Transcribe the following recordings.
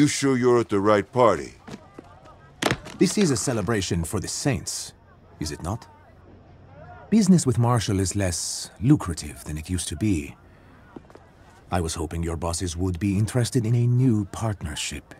You sure you're at the right party? This is a celebration for the Saints, is it not? Business with Marshall is less lucrative than it used to be. I was hoping your bosses would be interested in a new partnership.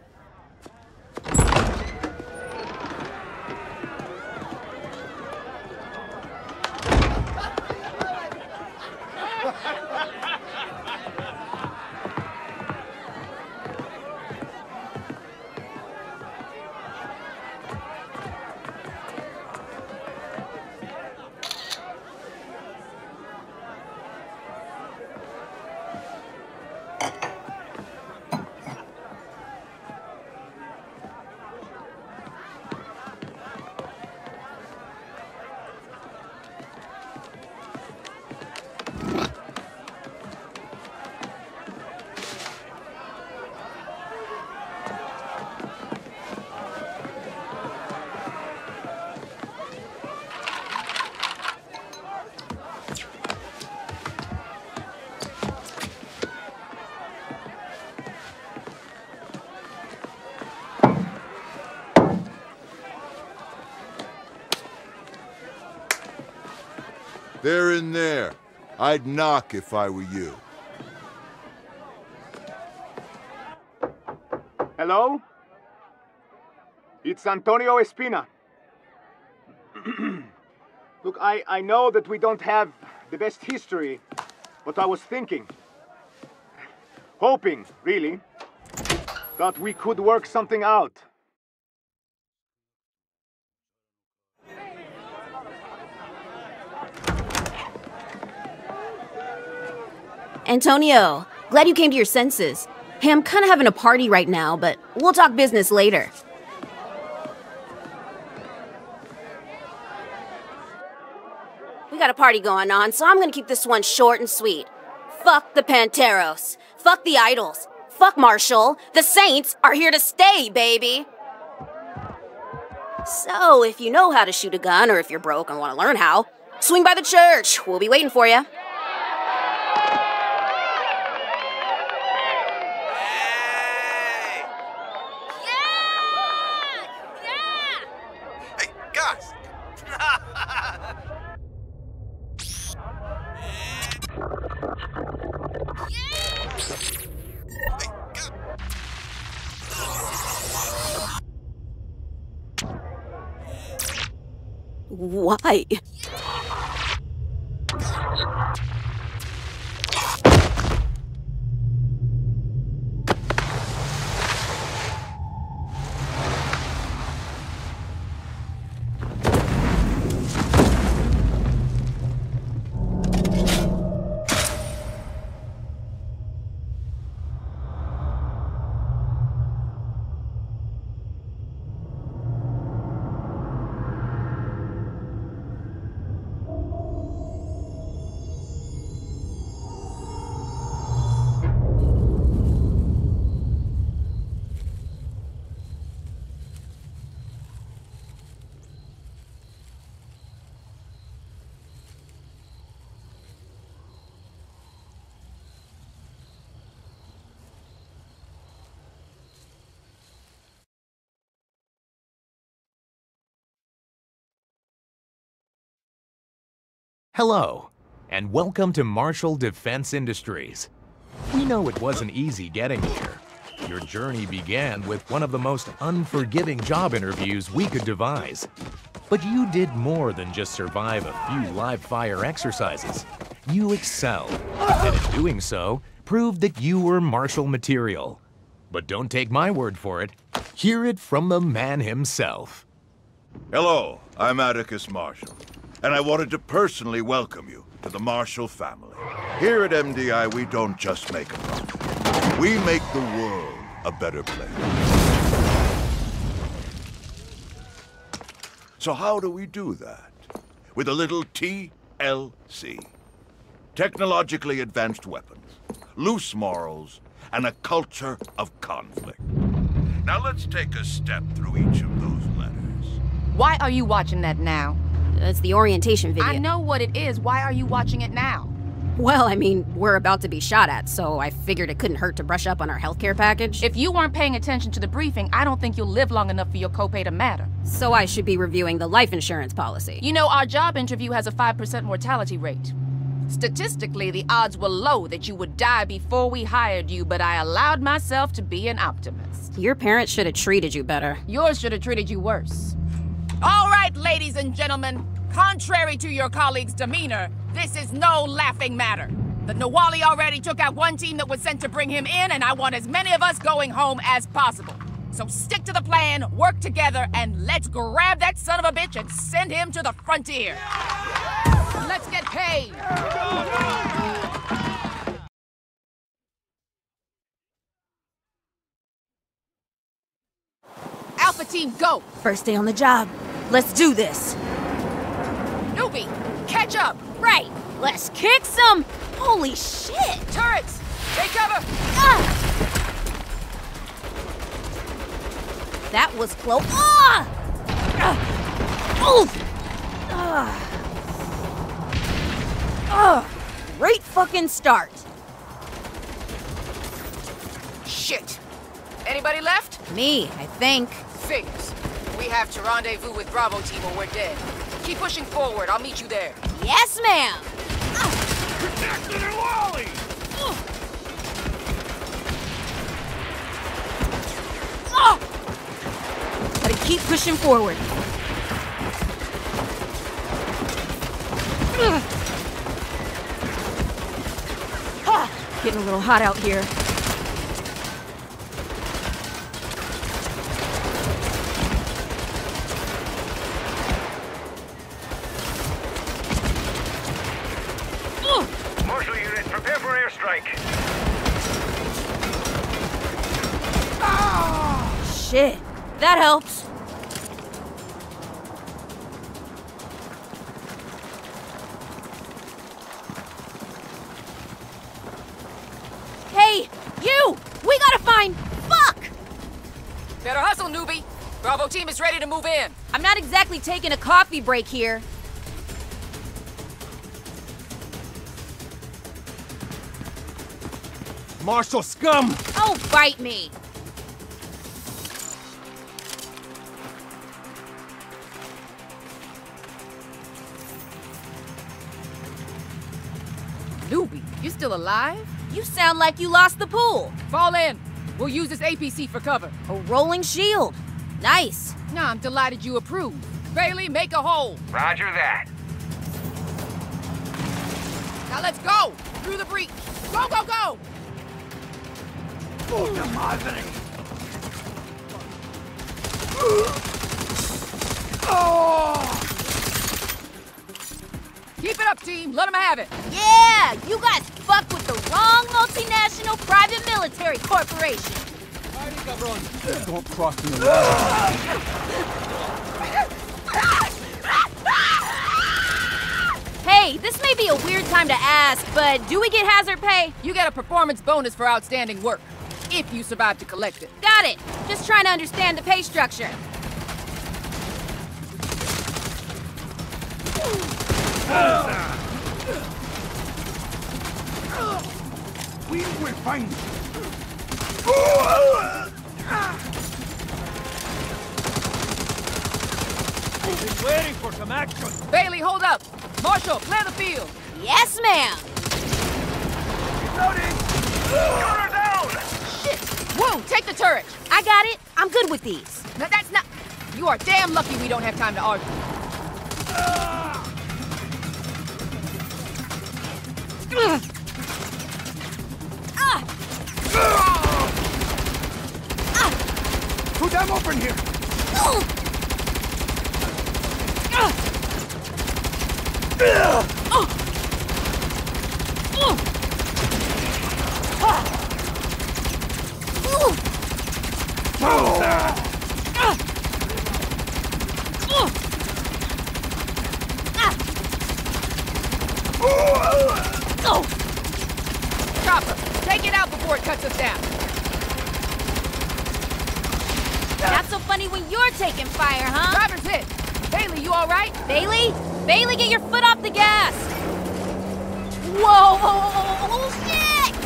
They're in there. I'd knock if I were you. Hello? It's Antonio Espina. Look, I know that we don't have the best history, but I was thinking, hoping, really, that we could work something out. Antonio, glad you came to your senses. Hey, I'm kind of having a party right now, but we'll talk business later. We got a party going on, so I'm gonna keep this one short and sweet. Fuck the Panteros. Fuck the Idols. Fuck Marshall. The Saints are here to stay, baby. So, if you know how to shoot a gun, or if you're broke and want to learn how, swing by the church. We'll be waiting for you. Why? Hello, and welcome to Marshall Defense Industries. We know it wasn't easy getting here. Your journey began with one of the most unforgiving job interviews we could devise. But you did more than just survive a few live-fire exercises. You excelled, and in doing so, proved that you were Marshall material. But don't take my word for it. Hear it from the man himself. Hello, I'm Atticus Marshall, and I wanted to personally welcome you to the Marshall family. Here at MDI, we don't just make a profit. We make the world a better place. So how do we do that? With a little TLC. Technologically advanced weapons, loose morals, and a culture of conflict. Now let's take a step through each of those letters. Why are you watching that now? It's the orientation video. I know what it is. Why are you watching it now? Well, I mean, we're about to be shot at, so I figured it couldn't hurt to brush up on our healthcare package. If you weren't paying attention to the briefing, I don't think you'll live long enough for your copay to matter. So I should be reviewing the life insurance policy. You know, our job interview has a 5% mortality rate. Statistically, the odds were low that you would die before we hired you, but I allowed myself to be an optimist. Your parents should have treated you better. Yours should have treated you worse. All right, ladies and gentlemen, contrary to your colleagues' demeanor, this is no laughing matter. The Nahualli already took out one team that was sent to bring him in, and I want as many of us going home as possible. So stick to the plan, work together, and let's grab that son of a bitch and send him to the frontier. Let's get paid! Alpha team, go! First day on the job. Let's do this. Newbie, catch up! Right! Let's kick some! Holy shit! Turrets! Take cover! That was close. Great fucking start. Shit. Anybody left? Me, I think. Figures. We have to rendezvous with Bravo team or we're dead. Keep pushing forward. I'll meet you there. Yes, ma'am. Protect the Nahualli! Gotta keep pushing forward. Getting a little hot out here. Marshal unit, prepare for airstrike. Oh, shit, that helps. Team is ready to move in. I'm not exactly taking a coffee break here. Marshal scum! Oh, bite me! Newbie, you still alive? You sound like you lost the pool. Fall in. We'll use this APC for cover. A rolling shield. Nice. No, I'm delighted you approve. Bailey, make a hole. Roger that. Now let's go! Through the breach. Go, go, go! Oh, the madre! Oh! Keep it up, team. Let them have it. Yeah! You guys fucked with the wrong multinational private military corporation. Don't cross me. Hey, this may be a weird time to ask, but do we get hazard pay? You get a performance bonus for outstanding work, if you survive to collect it. Got it. Just trying to understand the pay structure. We will find you. He's waiting for some action. Bailey, hold up. Marshall, clear the field. Yes, ma'am. Reloading. Counter down. Shit. Woo, take the turret. I got it. I'm good with these. No, that's not... You are damn lucky we don't have time to argue. Put them open here! Chopper, take it out before it cuts us down! Not so funny when you're taking fire, huh? Driver's hit. Bailey, you all right? Bailey? Bailey, get your foot off the gas! Whoa, holy shit!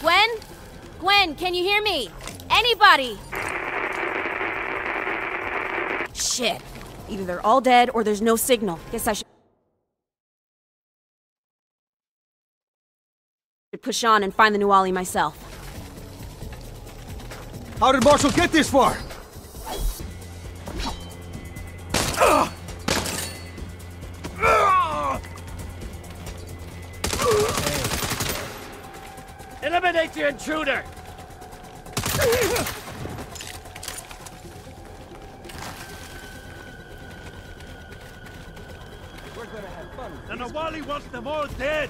Gwen? Gwen, can you hear me? Anybody? Shit. Either they're all dead or there's no signal. Guess I should push on and find the Nahualli myself. How did Marshall get this far? Eliminate the intruder! We're gonna have fun. The Nahualli wants them all dead!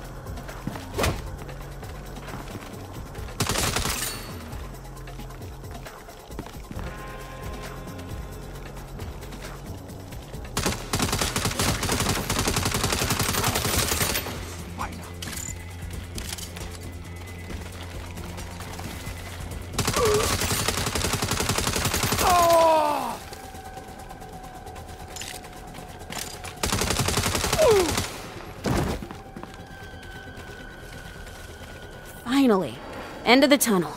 End of the tunnel.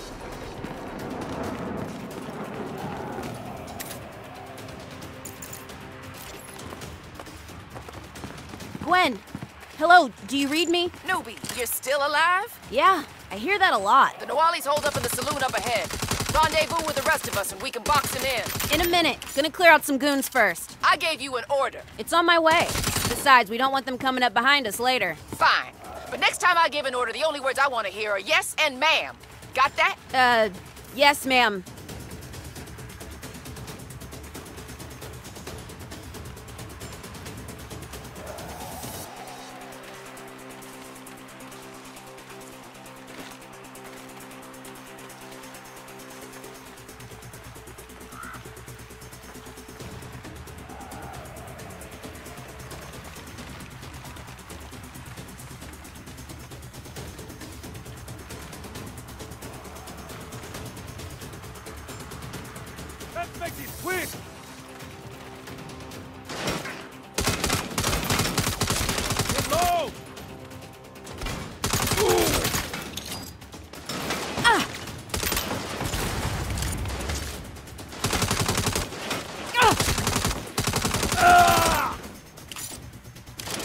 Gwen, hello, do you read me? Newbie, you're still alive? Yeah, I hear that a lot. The Nahualli's hold up in the saloon up ahead. Rendezvous with the rest of us and we can box them in. In a minute. Gonna clear out some goons first. I gave you an order. It's on my way. Besides, we don't want them coming up behind us later. Fine. But next time I give an order, the only words I want to hear are yes and ma'am. Got that? Yes, ma'am.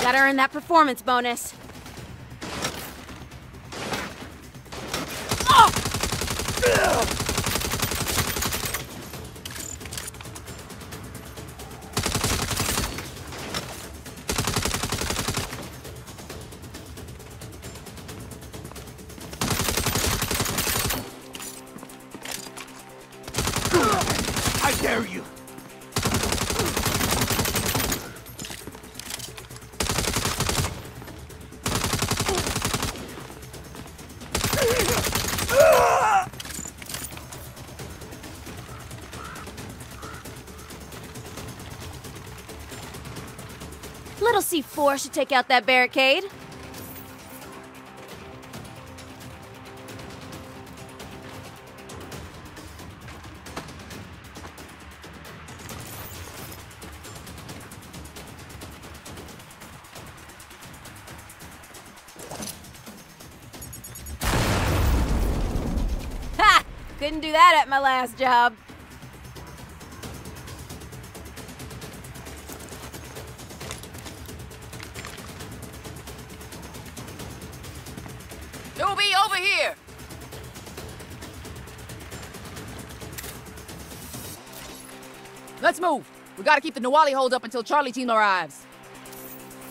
Gotta earn that performance bonus. C4 should take out that barricade. Ha! Couldn't do that at my last job. Let's move. We gotta keep the Nahualli hold up until Charlie team arrives.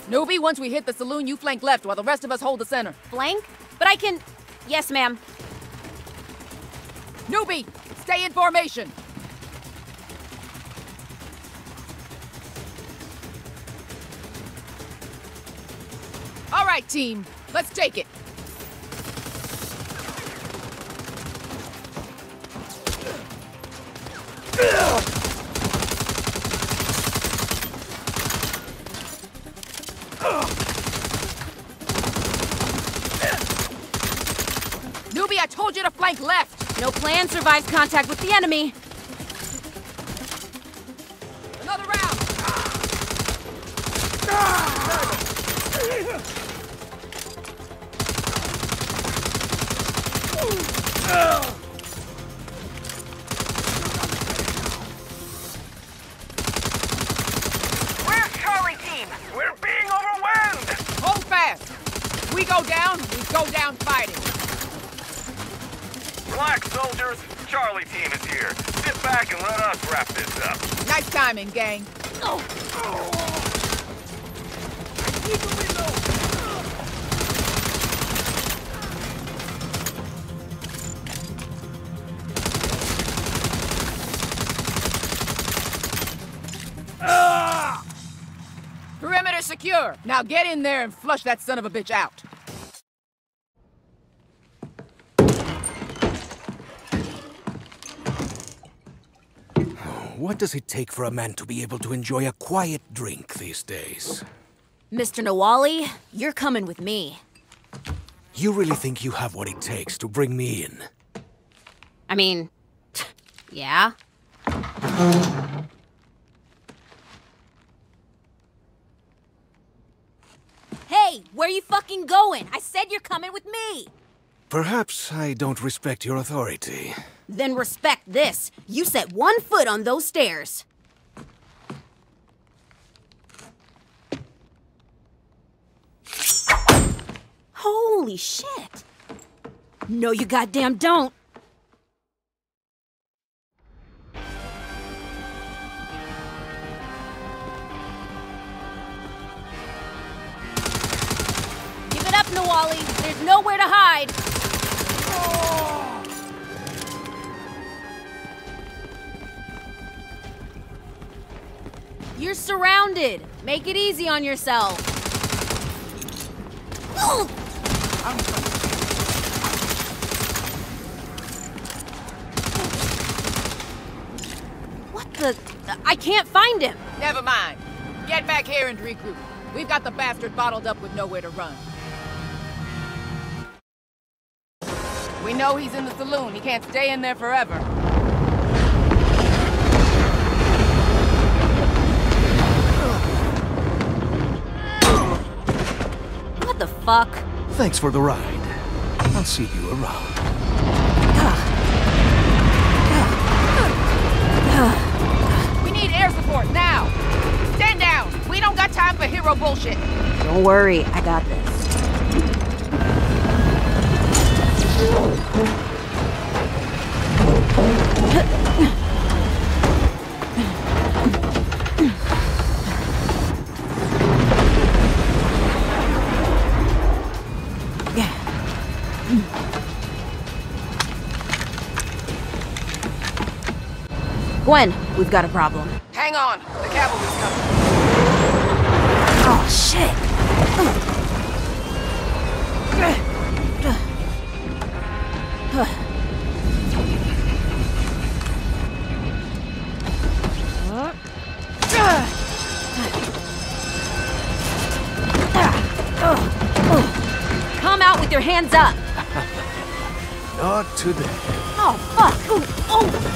Newbie, once we hit the saloon, you flank left while the rest of us hold the center. Flank? But I can... Yes, ma'am. Newbie, stay in formation. All right, team. Let's take it. told you to flank left. No plan survives contact with the enemy. Another round. Where's Charlie team? We're being overwhelmed. Hold fast. We go down, we go down fighting. Relax, soldiers. Charlie team is here. Sit back and let us wrap this up. Nice timing, gang. Oh. I need to reload. Perimeter secure. Now get in there and flush that son of a bitch out. What does it take for a man to be able to enjoy a quiet drink these days? Mr. Nahualli, you're coming with me. You really think you have what it takes to bring me in? I mean, yeah. Hey, where you fucking going? I said you're coming with me! Perhaps I don't respect your authority. Then respect this. You set one foot on those stairs. Holy shit! No, you goddamn don't! Nahualli, there's nowhere to hide. Oh. You're surrounded. Make it easy on yourself. Oh. What the? I can't find him. Never mind. Get back here and regroup. We've got the bastard bottled up with nowhere to run. We know he's in the saloon. He can't stay in there forever. What the fuck? Thanks for the ride. I'll see you around. We need air support now! Stand down! We don't got time for hero bullshit! Don't worry, I got this. Gwen, we've got a problem. Hang on, the cavalry's coming. Oh, shit. Come out with your hands up. Not today. Oh, fuck. Oh, oh.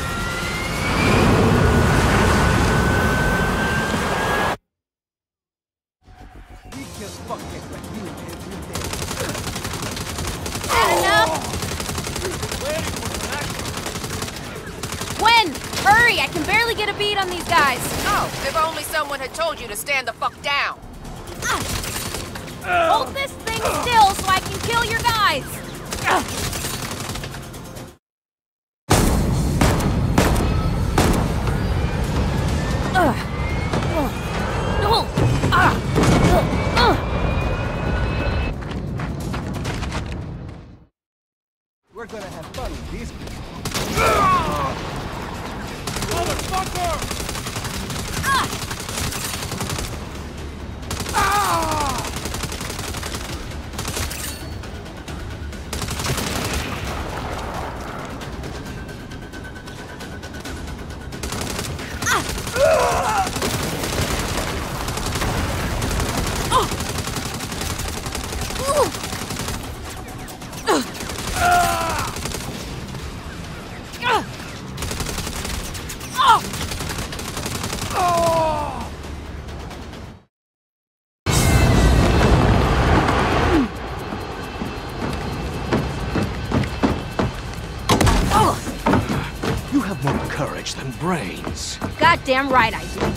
Someone had told you to stand the fuck down. Hold this thing still so I can kill your guys. We're gonna have fun with these people. Motherfucker! brains. Goddamn right I do.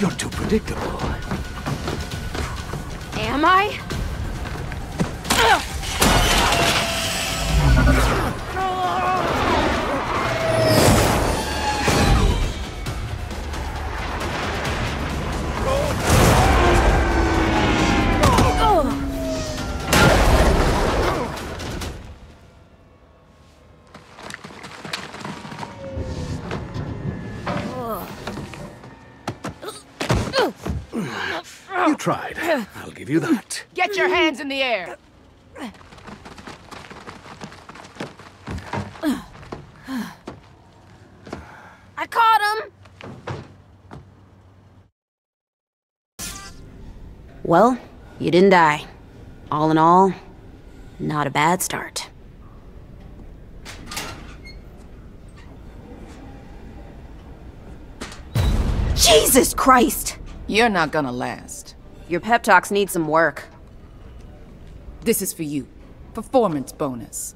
You're too predictable. Am I? Tried. I'll give you that. Get your hands in the air. I caught him. Well, you didn't die. All in all, not a bad start. Jesus Christ! You're not gonna last. Your pep talks need some work. This is for you. Performance bonus.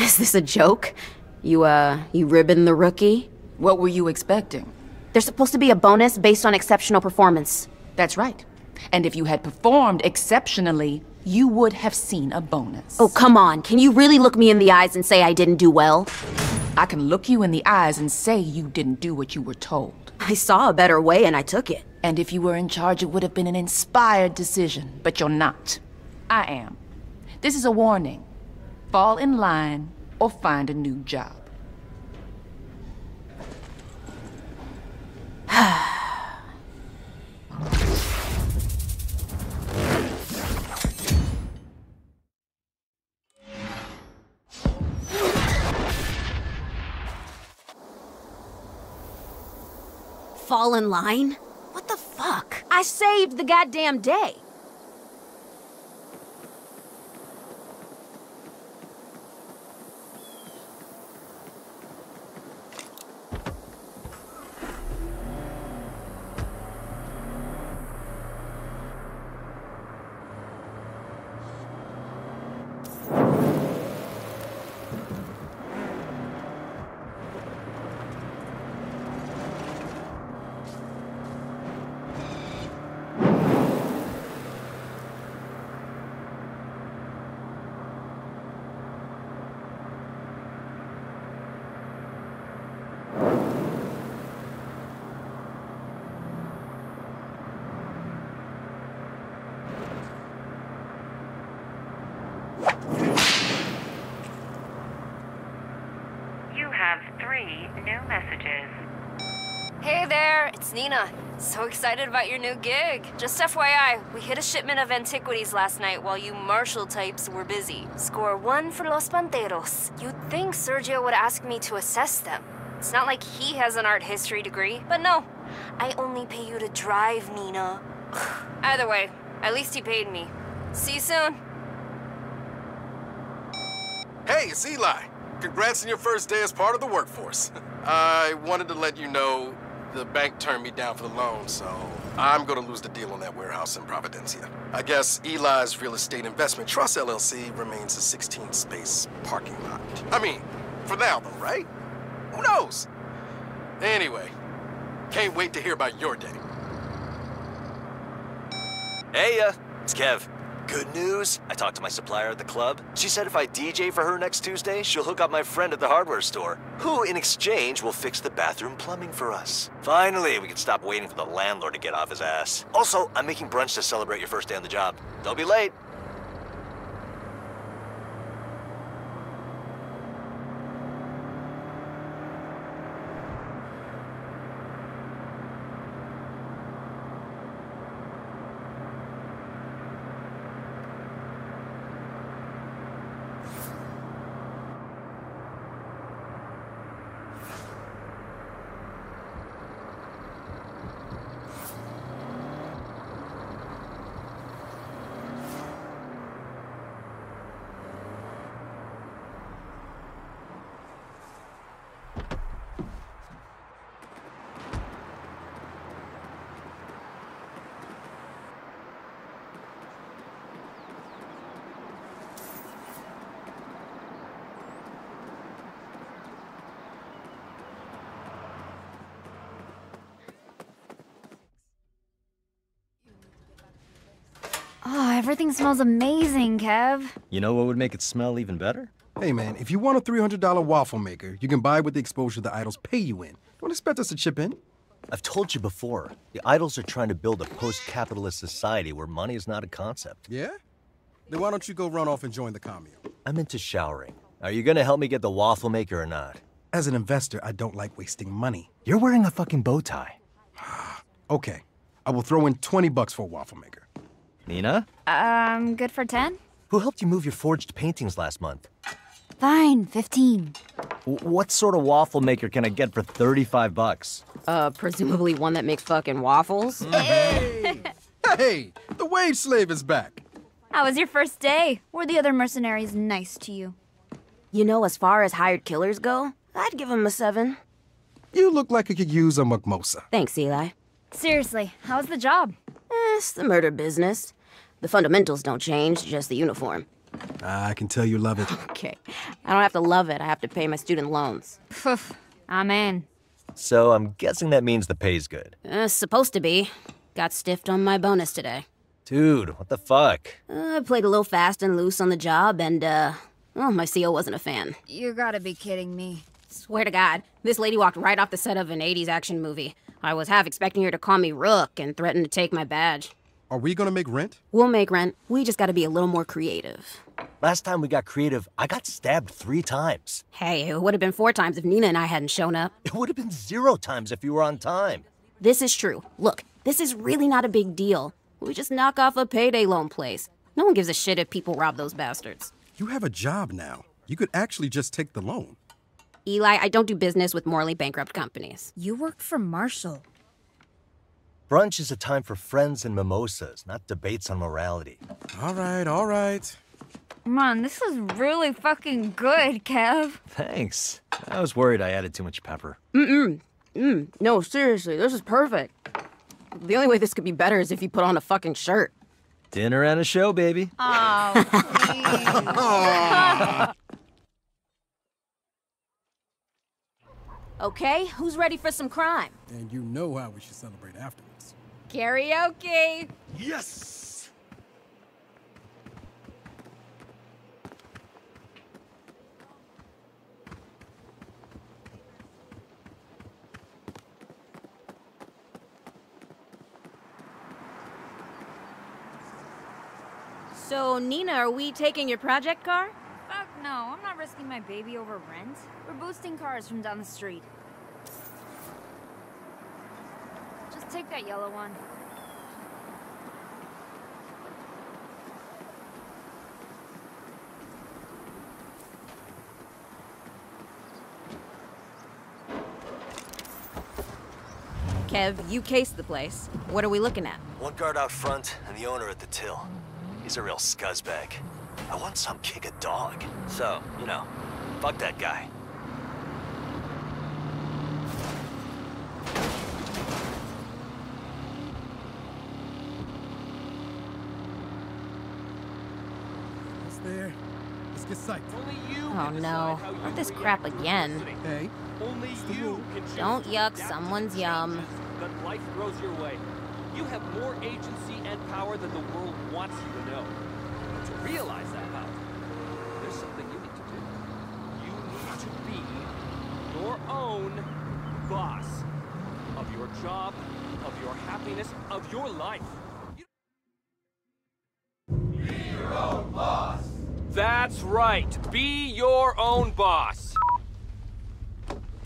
Is this a joke? You ribbon the rookie? What were you expecting? There's supposed to be a bonus based on exceptional performance. That's right. And if you had performed exceptionally, you would have seen a bonus. Oh, come on. Can you really look me in the eyes and say I didn't do well? I can look you in the eyes and say you didn't do what you were told. I saw a better way and I took it. And if you were in charge, it would have been an inspired decision, but you're not. I am. This is a warning. Fall in line or find a new job. Fall in line? What the fuck? I saved the goddamn day. Nina, so excited about your new gig. Just FYI, we hit a shipment of antiquities last night while you Marshall types were busy. Score 1 for Los Panteros. You'd think Sergio would ask me to assess them. It's not like he has an art history degree, but no. I only pay you to drive, Nina. Either way, at least he paid me. See you soon. Hey, it's Eli. Congrats on your first day as part of the workforce. I wanted to let you know the bank turned me down for the loan, so I'm gonna lose the deal on that warehouse in Providencia. I guess Eli's Real Estate Investment Trust LLC remains a 16-space parking lot. I mean, for now though, right? Who knows? Anyway, can't wait to hear about your day. Hey, it's Kev. Good news, I talked to my supplier at the club. She said if I DJ for her next Tuesday, she'll hook up my friend at the hardware store, who in exchange will fix the bathroom plumbing for us. Finally, we can stop waiting for the landlord to get off his ass. Also, I'm making brunch to celebrate your first day on the job. Don't be late. Everything smells amazing, Kev. You know what would make it smell even better? Hey man, if you want a $300 waffle maker, you can buy it with the exposure the Idols pay you in. Don't expect us to chip in. I've told you before, the Idols are trying to build a post-capitalist society where money is not a concept. Yeah? Then why don't you go run off and join the commune? I'm into showering. Are you gonna help me get the waffle maker or not? As an investor, I don't like wasting money. You're wearing a fucking bow tie. Okay, I will throw in 20 bucks for a waffle maker. Nina? Good for 10? Who helped you move your forged paintings last month? Fine, 15. What sort of waffle maker can I get for 35 bucks? Presumably one that makes fucking waffles. Hey! Hey, the wage slave is back. How was your first day? Were the other mercenaries nice to you? You know, as far as hired killers go, I'd give them a 7. You look like you could use a mimosa. Thanks, Eli. Seriously, how's the job? It's the murder business. The fundamentals don't change, just the uniform. I can tell you love it. Okay. I don't have to love it. I have to pay my student loans. Poof. Amen. So I'm guessing that means the pay's good. Supposed to be. Got stiffed on my bonus today. Dude, what the fuck? I played a little fast and loose on the job, and, well, my CO wasn't a fan. You gotta be kidding me. Swear to God, this lady walked right off the set of an 80s action movie. I was half expecting her to call me Rook and threaten to take my badge. Are we gonna make rent? We'll make rent. We just gotta be a little more creative. Last time we got creative, I got stabbed 3 times. Hey, it would have been 4 times if Nina and I hadn't shown up. It would have been 0 times if you were on time. This is true. Look, this is really not a big deal. We just knock off a payday loan place. No one gives a shit if people rob those bastards. You have a job now. You could actually just take the loan. Eli, I don't do business with morally bankrupt companies. You work for Marshall. Brunch is a time for friends and mimosas, not debates on morality. All right, all right. Man, this is really fucking good, Kev. Thanks. I was worried I added too much pepper. No, seriously, this is perfect. The only way this could be better is if you put on a fucking shirt. Dinner and a show, baby. Oh, please. Okay, who's ready for some crime? And you know how we should celebrate afterwards. Karaoke! Yes! So, Nina, are we taking your project car? Fuck no, I'm not risking my baby over rent. We're boosting cars from down the street. Just take that yellow one. Kev, you cased the place. What are we looking at? One guard out front and the owner at the till. He's a real scuzzbag. I want some kick a dog. So, you know, fuck that guy. It's there. Let's get psyched. Oh no, not this crap again. Hey, don't yuck someone's yum. But life grows your way. You have more agency and power than the world wants you to know. To realize that power, there's something you need to do. You need to be your own boss of your job, of your happiness, of your life. Be your own boss. That's right. Be your own boss.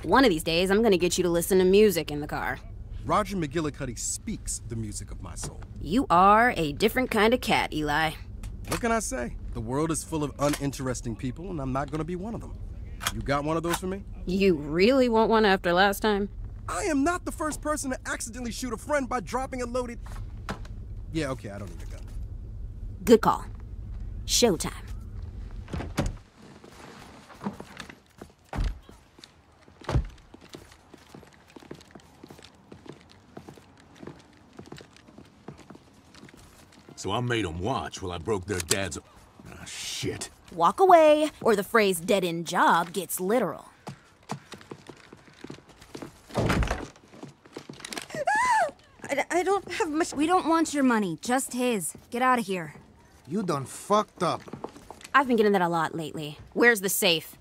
One of these days, I'm gonna get you to listen to music in the car. Roger McGillicuddy speaks the music of my soul. You are a different kind of cat, Eli. What can I say? The world is full of uninteresting people, and I'm not gonna be one of them. You got one of those for me? You really want one after last time? I am not the first person to accidentally shoot a friend by dropping a loaded... Yeah, okay, I don't need a gun. Good call. Showtime. So I made them watch while I broke their dads. Ah, shit. Walk away, or the phrase dead-end job gets literal. I don't have much. We don't want your money, just his. Get out of here. You done fucked up. I've been getting that a lot lately. Where's the safe?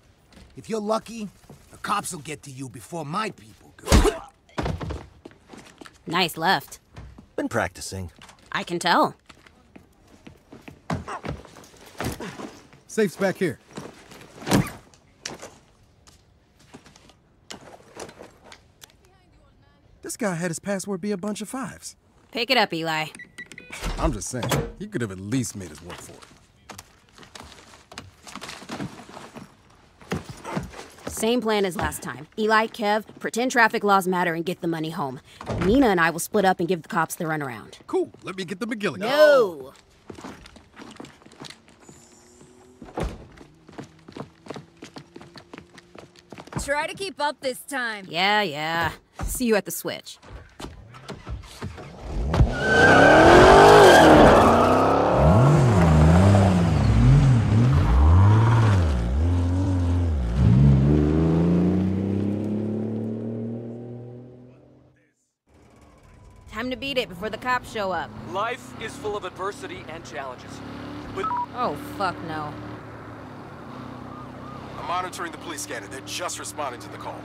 If you're lucky, the cops will get to you before my people go. Nice left. Been practicing. I can tell. Safe's back here. This guy had his password be a bunch of fives. Pick it up, Eli. I'm just saying, he could have at least made us work for it. Same plan as last time. Eli, Kev, pretend traffic laws matter and get the money home. Nina and I will split up and give the cops the runaround. Cool, let me get the McGillicuddy. No! Try to keep up this time. Yeah, yeah. See you at the switch. Time to beat it before the cops show up. Life is full of adversity and challenges. But oh, fuck no. I'm monitoring the police scanner. They're just responding to the call.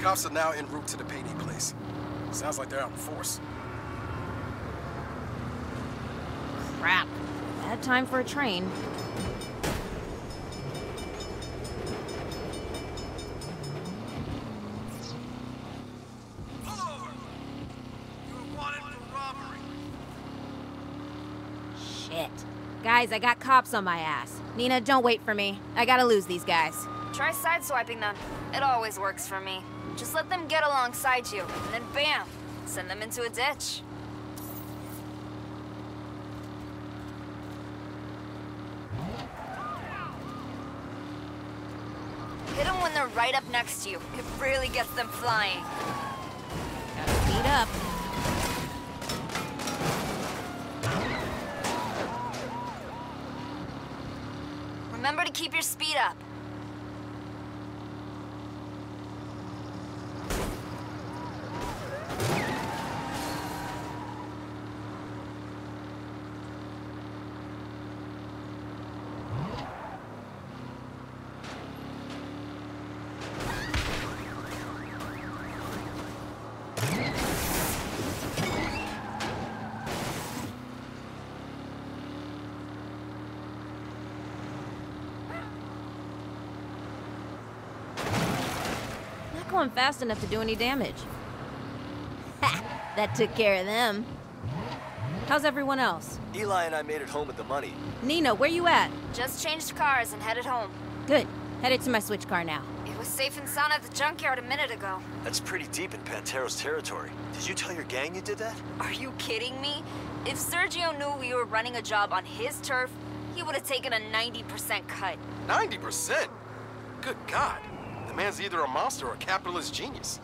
Cops are now en route to the payday place. Sounds like they're out in force. Crap. Bad time for a train. Pull over! You were wanted for robbery. Shit. Guys, I got cops on my ass. Nina, don't wait for me. I gotta lose these guys. Try sideswiping them. It always works for me. Just let them get alongside you, and then bam! Send them into a ditch. Hit them when they're right up next to you. It really gets them flying. Gotta speed up. Remember to keep your speed up. Fast enough to do any damage. Ha! That took care of them. How's everyone else? Eli and I made it home with the money. Nina, where you at? Just changed cars and headed home. Good. Headed to my switch car now. It was safe and sound at the junkyard a minute ago. That's pretty deep in Panteros territory. Did you tell your gang you did that? Are you kidding me? If Sergio knew we were running a job on his turf, he would have taken a 90% cut. 90%? Good God. The man's either a monster or a capitalist genius.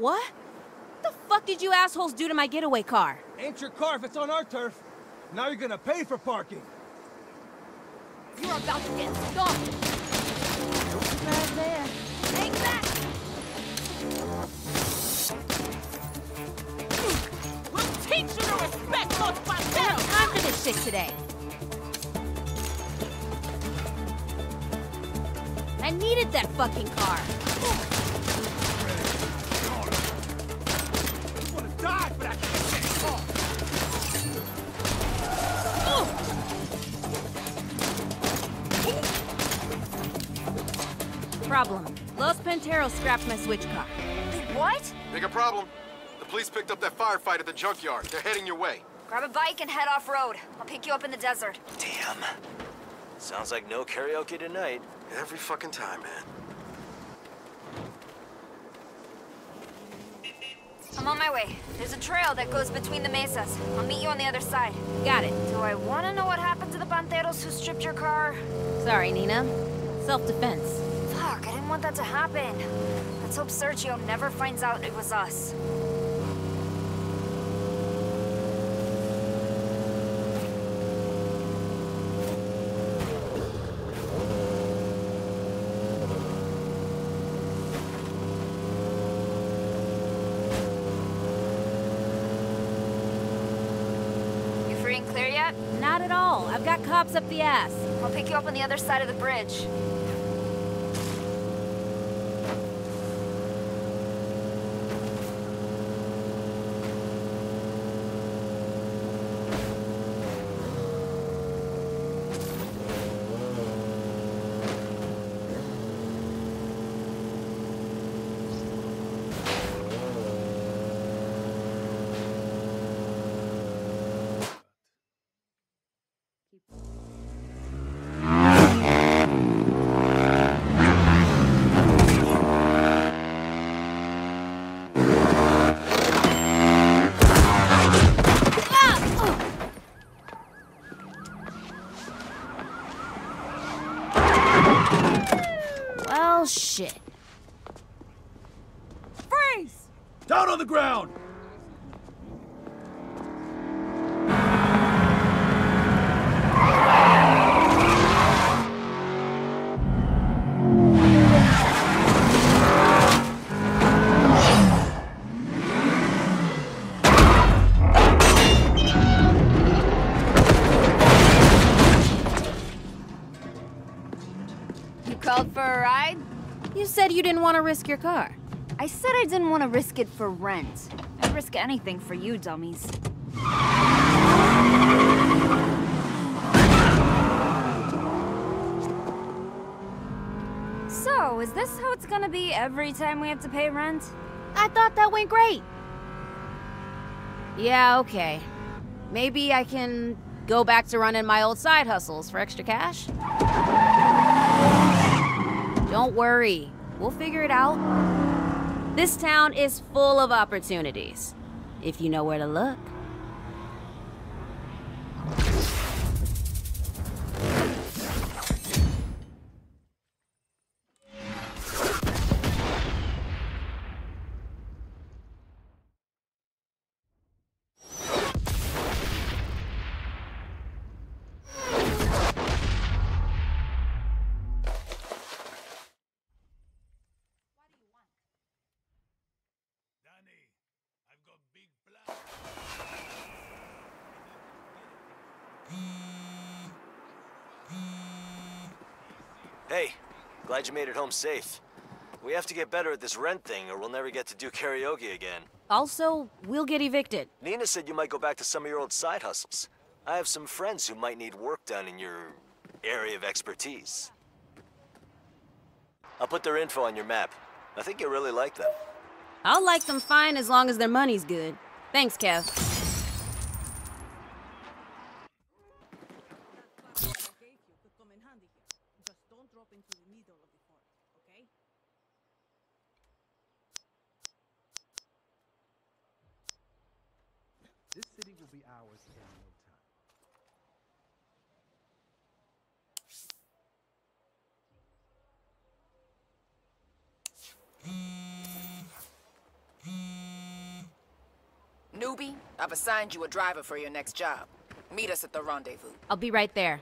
What? The fuck did you assholes do to my getaway car? Ain't your car if it's on our turf. Now you're gonna pay for parking. You're about to get stomped. Right there. Take that! We'll teach you to respect Los Panteros! I'm for this shit today. I needed that fucking car. Problem. Los Panteros scrapped my switch car. What? Bigger problem. The police picked up that firefight at the junkyard. They're heading your way. Grab a bike and head off-road. I'll pick you up in the desert. Damn. Sounds like no karaoke tonight. Every fucking time, man. I'm on my way. There's a trail that goes between the mesas. I'll meet you on the other side. Got it. Do I want to know what happened to the Panteros who stripped your car? Sorry, Nina. Self-defense. Fuck, I didn't want that to happen. Let's hope Sergio never finds out it was us. Not at all. I've got cops up the ass. I'll pick you up on the other side of the bridge. Shit. Freeze! Down on the ground! You called for a ride? You said you didn't want to risk your car. I said I didn't want to risk it for rent. I'd risk anything for you, dummies. So, is this how it's gonna be every time we have to pay rent? I thought that went great. Yeah, okay. Maybe I can go back to running my old side hustles for extra cash? Don't worry, we'll figure it out. This town is full of opportunities, if you know where to look. Hey, glad you made it home safe. We have to get better at this rent thing or we'll never get to do karaoke again. Also, we'll get evicted. Nina said you might go back to some of your old side hustles. I have some friends who might need work done in your area of expertise. I'll put their info on your map. I think you'll really like them. I'll like them fine as long as their money's good. Thanks, Kev. This city will be ours in no time. Newbie, I've assigned you a driver for your next job. Meet us at the rendezvous. I'll be right there.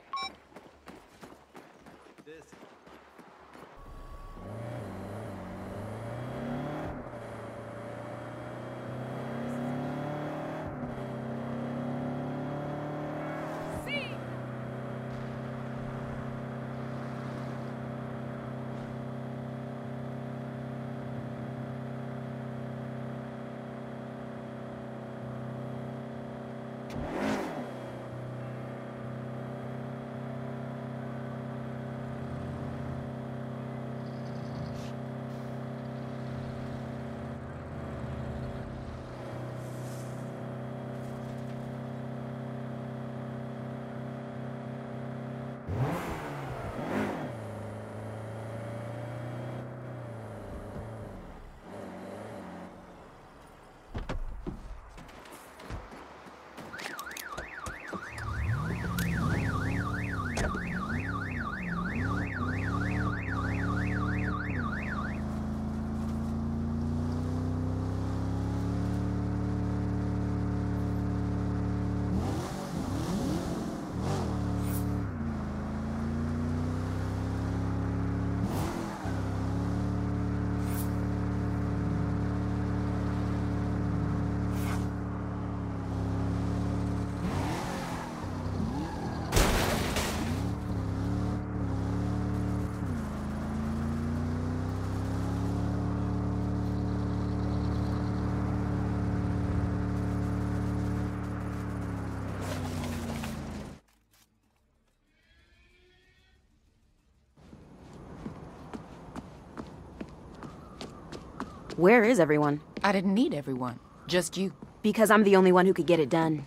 Where is everyone? I didn't need everyone. Just you. Because I'm the only one who could get it done.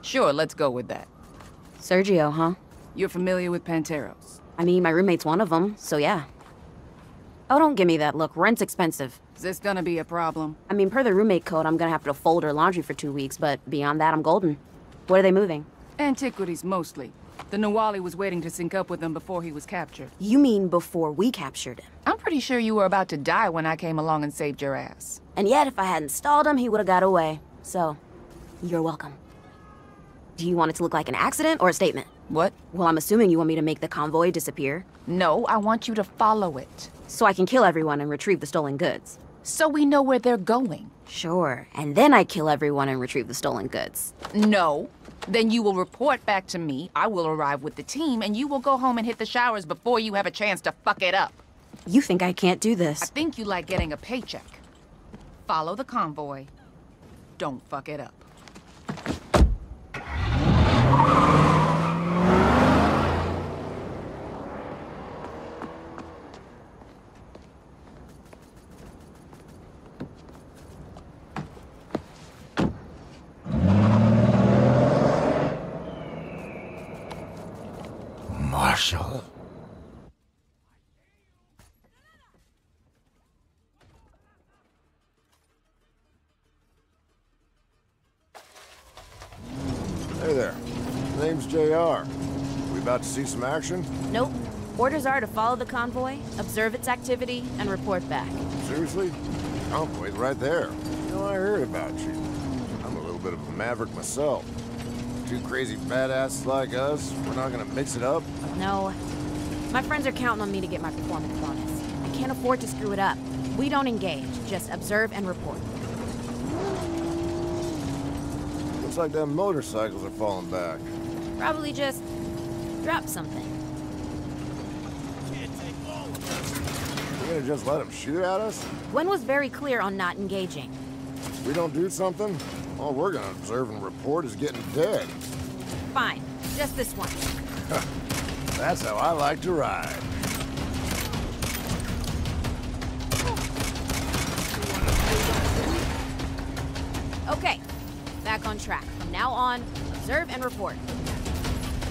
Sure, let's go with that. Sergio, huh? You're familiar with Panteros? I mean, my roommate's one of them, so yeah. Oh, don't give me that look. Rent's expensive. Is this gonna be a problem? I mean, per the roommate code, I'm gonna have to fold her laundry for 2 weeks, but beyond that, I'm golden. What are they moving? Antiquities, mostly. The Nahualli was waiting to sync up with them before he was captured. You mean before we captured him? I'm pretty sure you were about to die when I came along and saved your ass. And yet, if I hadn't stalled him, he would've got away. So, you're welcome. Do you want it to look like an accident or a statement? What? Well, I'm assuming you want me to make the convoy disappear? No, I want you to follow it. So I can kill everyone and retrieve the stolen goods. So we know where they're going. Sure, and then I kill everyone and retrieve the stolen goods. No. Then you will report back to me, I will arrive with the team, and you will go home and hit the showers before you have a chance to fuck it up. You think I can't do this? I think you like getting a paycheck. Follow the convoy. Don't fuck it up. Marshall. Hey there. Name's JR. We about to see some action? Nope. Orders are to follow the convoy, observe its activity, and report back. Seriously? The convoy's right there. You know, I heard about you. I'm a little bit of a maverick myself. Two crazy badasses like us, we're not gonna mix it up? No. My friends are counting on me to get my performance bonus. I can't afford to screw it up. We don't engage, just observe and report. Looks like them motorcycles are falling back. Probably just dropped something. Can't take all of them. We're gonna just let them shoot at us? Gwen was very clear on not engaging. If we don't do something, all we're gonna observe and report is getting dead. Fine. Just this one. That's how I like to ride. Okay. Back on track. From now on, observe and report.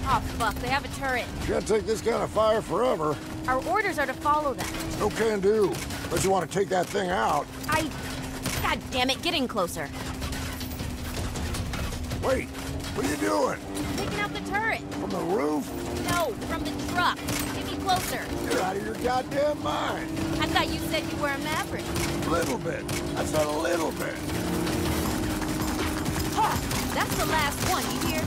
Oh, fuck. They have a turret. You gotta take this kind of fire forever. Our orders are to follow them. No can do. Unless you want to take that thing out. God damn it. Getting closer. Wait, what are you doing? Picking up the turret. From the roof? No, from the truck. Get me closer. You're out of your goddamn mind. I thought you said you were a maverick. A little bit. I said a little bit. Huh, that's the last one, you hear?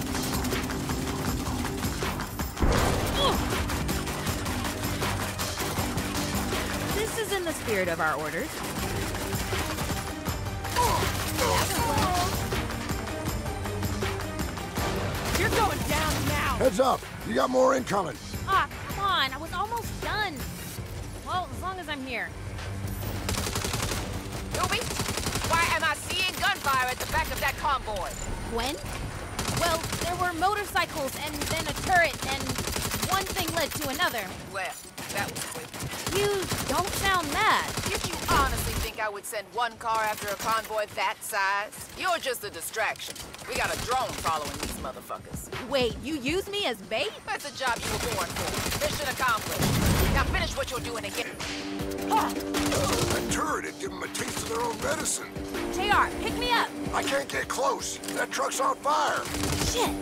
Ugh. This is in the spirit of our orders. You're going down now! Heads up! You got more incoming! Ah, oh, come on! I was almost done! Well, as long as I'm here. Ruby? Why am I seeing gunfire at the back of that convoy? When? Well, there were motorcycles and then a turret and one thing led to another. Well, that was quick. You don't sound mad. If you honestly think I would send one car after a convoy that size, you're just a distraction. We got a drone following these motherfuckers. Wait, you use me as bait? That's a job you were born for. Mission accomplished. Now finish what you're doing and get it. That turret had given them a taste of their own medicine. JR, pick me up. I can't get close. That truck's on fire. Shit.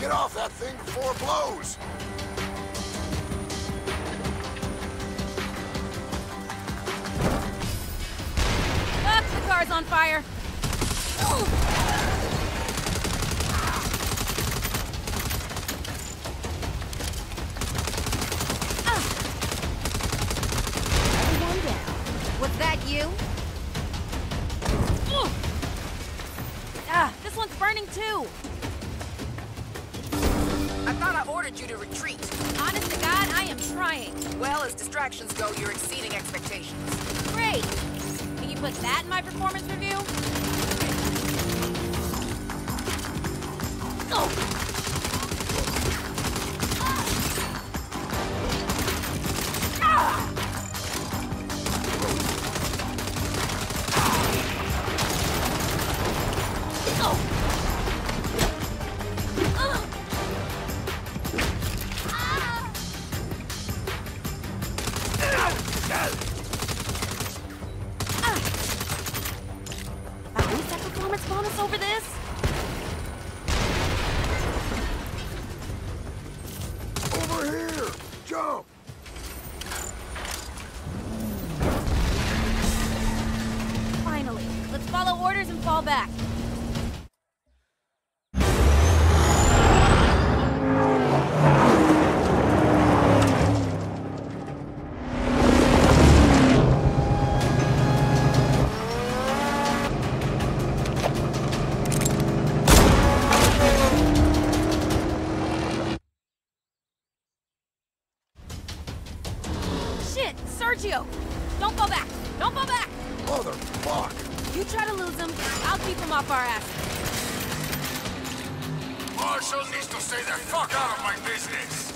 Get off that thing before it blows. The car's on fire. Everyone down. Was that you? Ah, this one's burning too. I thought I ordered you to retreat. Honest to God, I am trying. Well, as distractions go, you're exceeding expectations. Great. Put that in my performance review? Oh! go! Finally. Let's follow orders and fall back. Sergio! Don't fall back! Don't fall back! Motherfuck! You try to lose him, I'll keep him off our ass. Marshall needs to stay the fuck out of my business!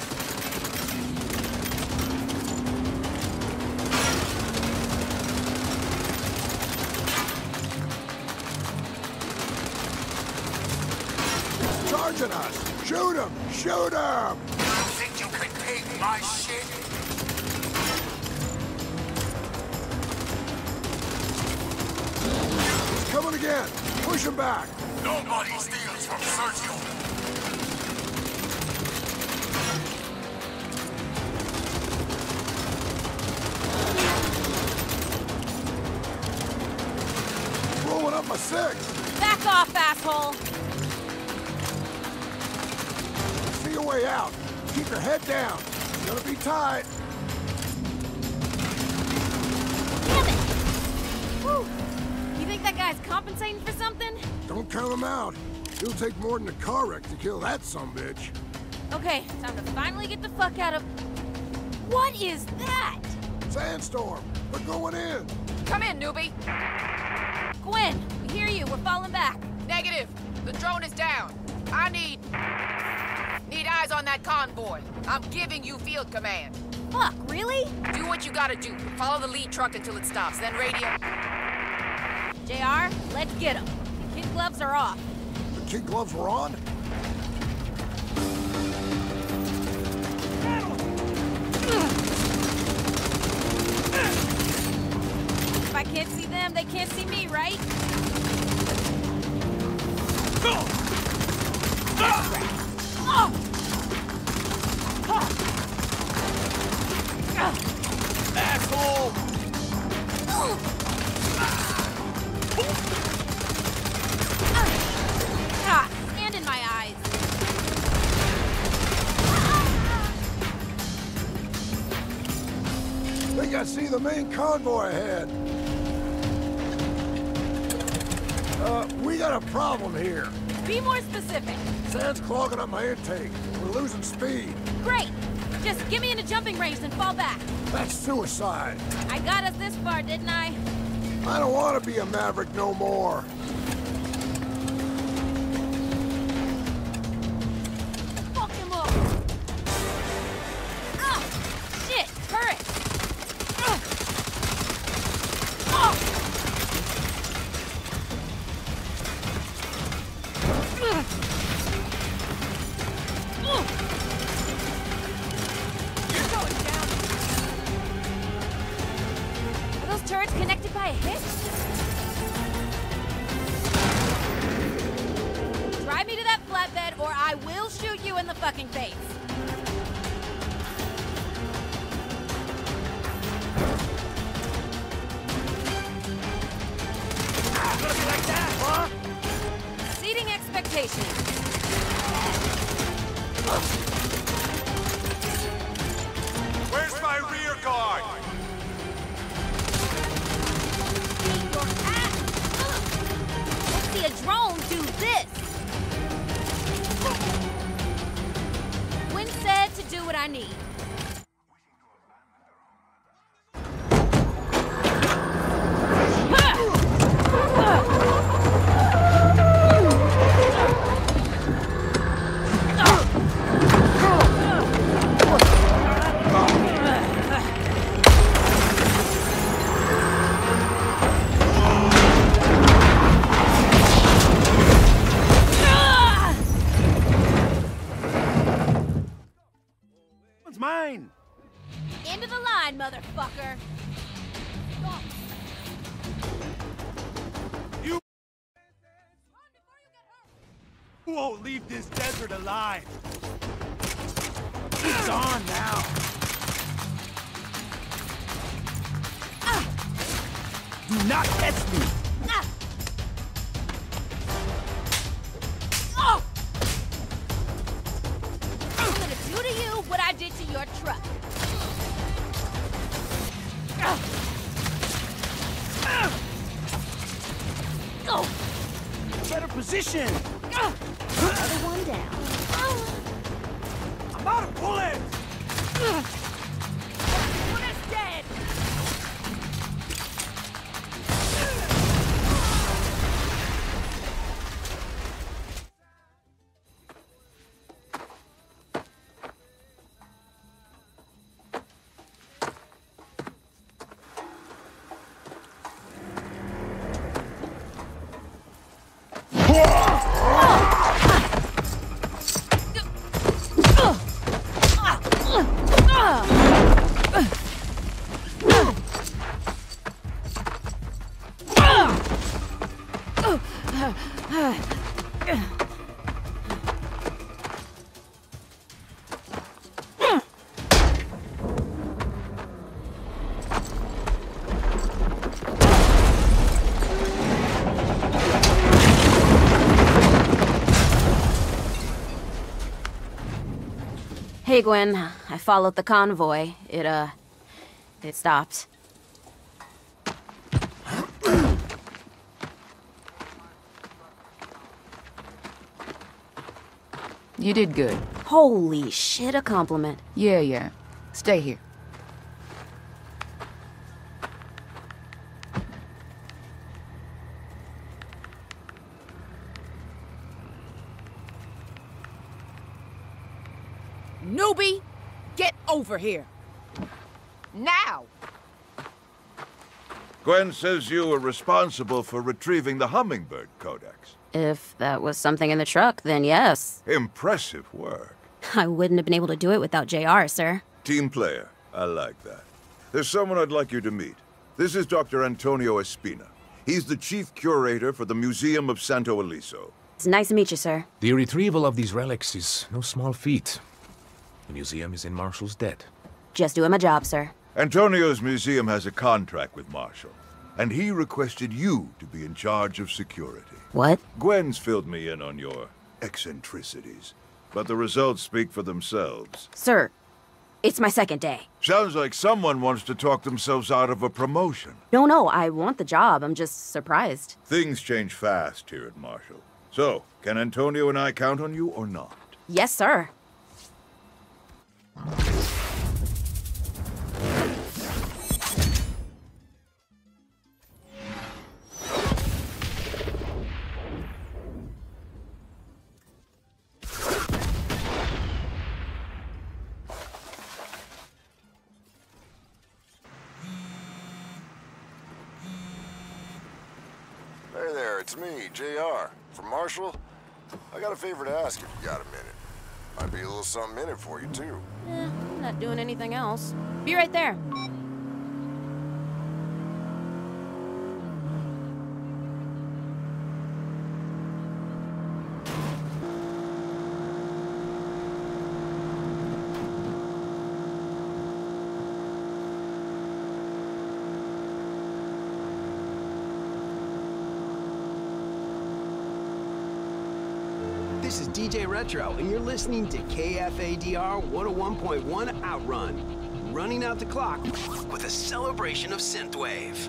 Charging us! Shoot him! Shoot him! You think you can take my shit? Coming again! Push him back! Nobody steals from Sergio! Blowing up my six! Back off, asshole! See your way out! Keep your head down! It's gonna be tight! Guys compensating for something? Don't count him out. It'll take more than a car wreck to kill that sumbitch. Okay, time to finally get the fuck out of... What is that? Sandstorm! We're going in! Come in, newbie! Gwen, we hear you. We're falling back. Negative. The drone is down. I need eyes on that convoy. I'm giving you field command. Fuck, really? Do what you gotta do. Follow the lead truck until it stops, then radio... JR, let's get him. The kid gloves are off. The kid gloves were on? If I can't see them, they can't see me, right? Asshole! Sand in my eyes. Think I see the main convoy ahead. We got a problem here. Be more specific. Sand's clogging up my intake. We're losing speed. Great. Just get me into jumping range and fall back. That's suicide. I got us this far, didn't I? I don't want to be a maverick no more. Fuck him up. Oh, shit, hurry. Leave this desert alive. It's on now. not catch me! I'm gonna do to you what I did to your truck. Better position! Another one down. I'm out of bullets! One is dead! Hey, Gwen. I followed the convoy. It stopped. You did good. Holy shit, a compliment. Yeah. Stay here. Newbie, get over here. Now! Gwen says you were responsible for retrieving the Hummingbird Codex. If that was something in the truck, then yes. Impressive work. I wouldn't have been able to do it without JR, sir. Team player. I like that. There's someone I'd like you to meet. This is Dr. Antonio Espina. He's the chief curator for the Museum of Santo Ileso. It's nice to meet you, sir. The retrieval of these relics is no small feat. The museum is in Marshall's debt. Just doing my job, sir. Antonio's museum has a contract with Marshall, and he requested you to be in charge of security. What? Gwen's filled me in on your eccentricities, but the results speak for themselves. Sir, it's my second day. Sounds like someone wants to talk themselves out of a promotion. No, I want the job. I'm just surprised. Things change fast here at Marshall. So, can Antonio and I count on you or not? Yes, sir. Hey there, it's me, JR, from Marshall. I got a favor to ask if you got a minute. Might be a little something in it for you, too. I'm not doing anything else. Be right there. This is DJ Retro, and you're listening to KFADR 101.1 Outrun, running out the clock with a celebration of synthwave.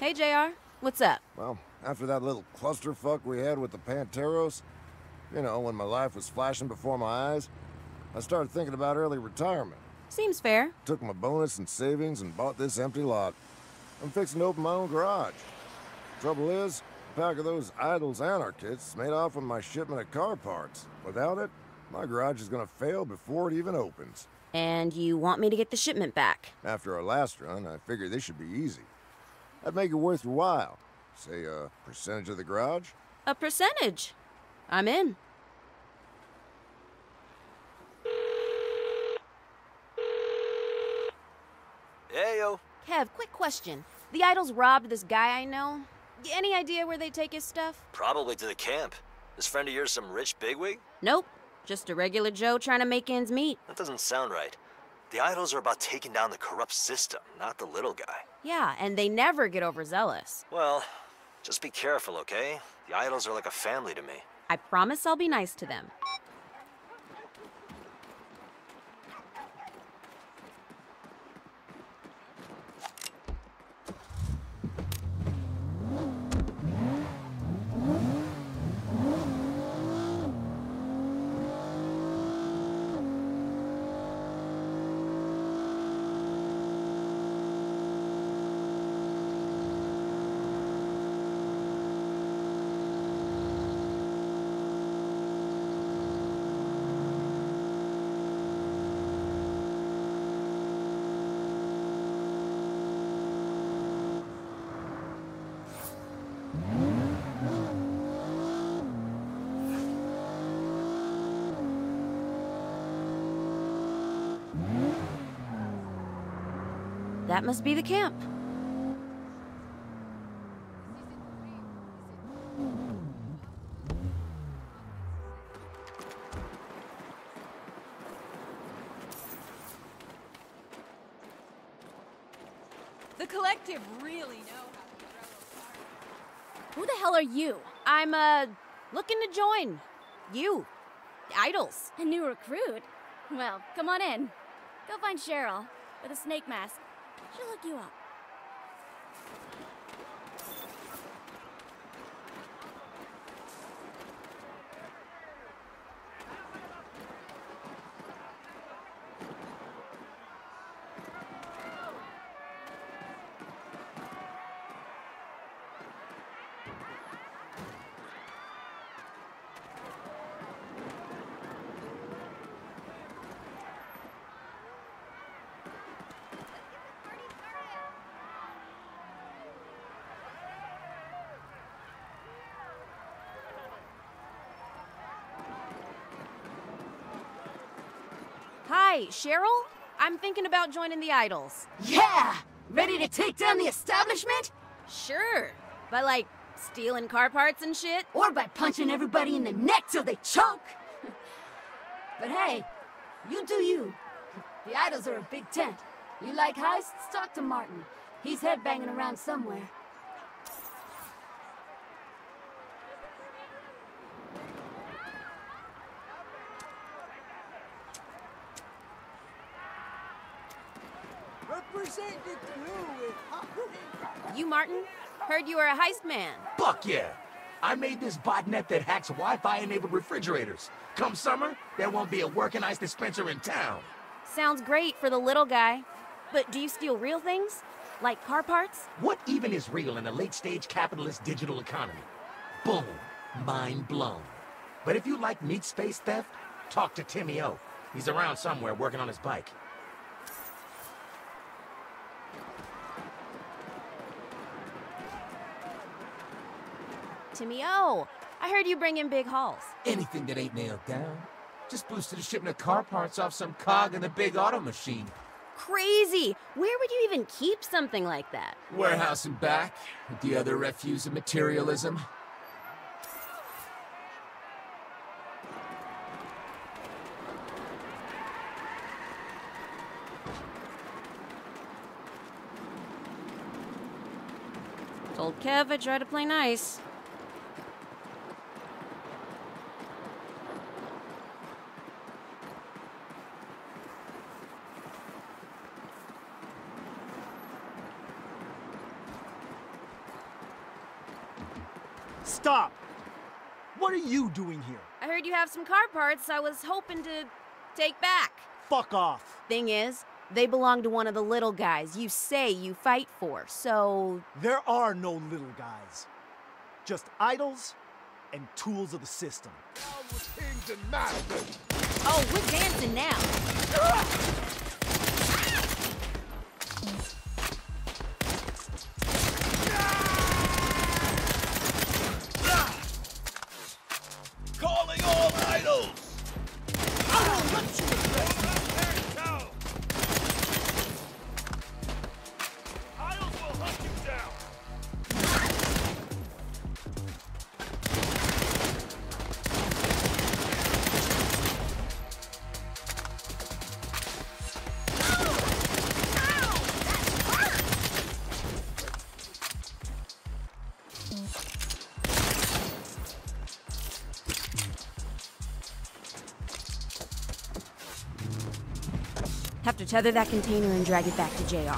Hey, JR. What's up? Well, after that little clusterfuck we had with the Panteros, you know, when my life was flashing before my eyes, I started thinking about early retirement. Seems fair. Took my bonus and savings and bought this empty lot. I'm fixing to open my own garage. Trouble is, a pack of those Idols anarchists made off with my shipment of car parts. Without it, my garage is gonna fail before it even opens. And you want me to get the shipment back? After our last run, I figured this should be easy. I'd make it worth your while. Say, a percentage of the garage? A percentage? I'm in. Kev, quick question. The Idols robbed this guy I know. Any idea where they take his stuff? Probably to the camp. This friend of yours some rich bigwig? Nope. Just a regular Joe trying to make ends meet. That doesn't sound right. The Idols are about taking down the corrupt system, not the little guy. Yeah, and they never get overzealous. Well, just be careful, okay? The Idols are like a family to me. I promise I'll be nice to them. That must be the camp. The collective really know how to... Who the hell are you? I'm, looking to join. You. Idols. A new recruit? Well, come on in. Go find Cheryl with a snake mask. She'll hook you up. Hey, Cheryl, I'm thinking about joining the Idols. Yeah! Ready to take down the establishment? Sure. By, like, stealing car parts and shit? Or by punching everybody in the neck till they choke! But hey, you do you. The Idols are a big tent. You like heists? Talk to Martin. He's headbanging around somewhere. You, Martin? Heard you were a heist man. Fuck yeah! I made this botnet that hacks Wi-Fi-enabled refrigerators. Come summer, there won't be a working ice dispenser in town. Sounds great for the little guy. But do you steal real things? Like car parts? What even is real in a late-stage capitalist digital economy? Boom. Mind blown. But if you like meat space theft, talk to Timmy O. He's around somewhere working on his bike. Timmy O, I heard you bring in big hauls. Anything that ain't nailed down. Just boosted a shipment of car parts off some cog in the big auto machine. Crazy! Where would you even keep something like that? Warehouse and back, with the other refuse of materialism. Told Kev I'd try to play nice. Stop! What are you doing here? I heard you have some car parts I was hoping to take back. Fuck off. Thing is, they belong to one of the little guys you say you fight for, so... There are no little guys. Just idols and tools of the system. Oh, we're dancing now. Have to tether that container and drag it back to JR.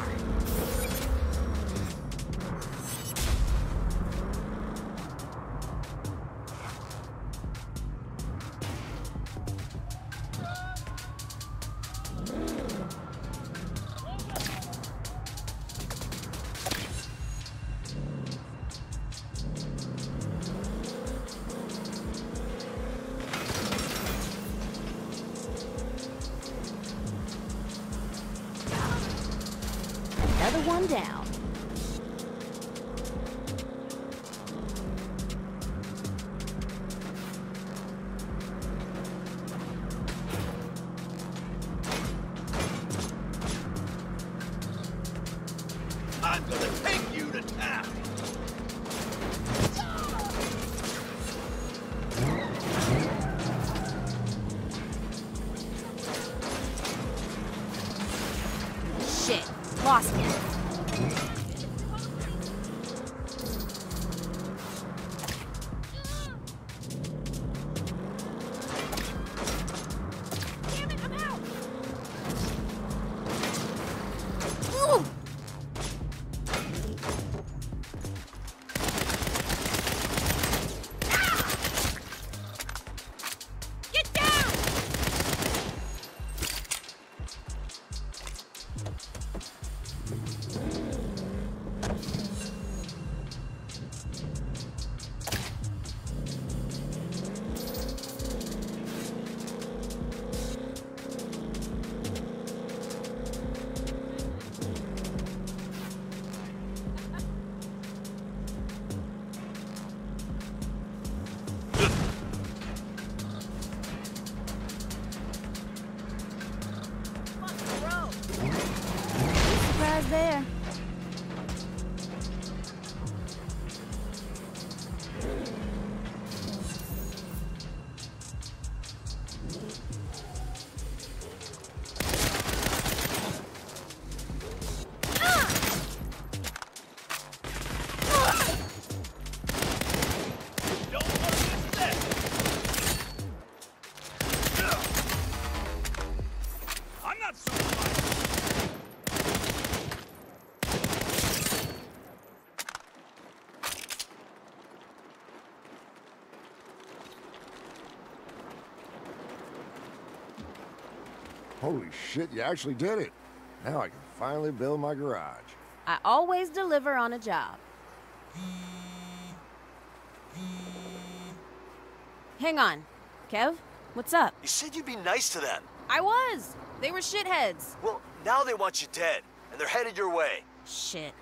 Holy shit, you actually did it. Now I can finally build my garage. I always deliver on a job. Hang on. Kev, what's up? You said you'd be nice to them. I was. They were shitheads. Well, now they want you dead, and they're headed your way. Shit.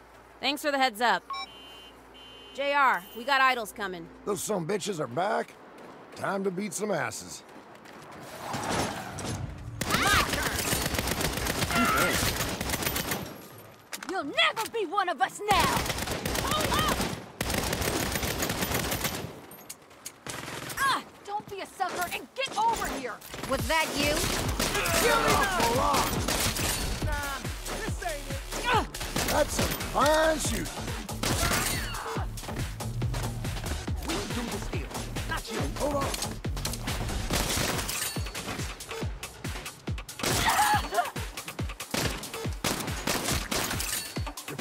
Thanks for the heads up. JR, we got Idols coming. Those sumbitches are back. Time to beat some asses. You'll never be one of us now! Hold up! Ah! Don't be a sucker and get over here! Was that you? This ain't it! That's a fine shoot! We do the steal, not you! Hold on!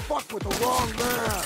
Fuck with the wrong man!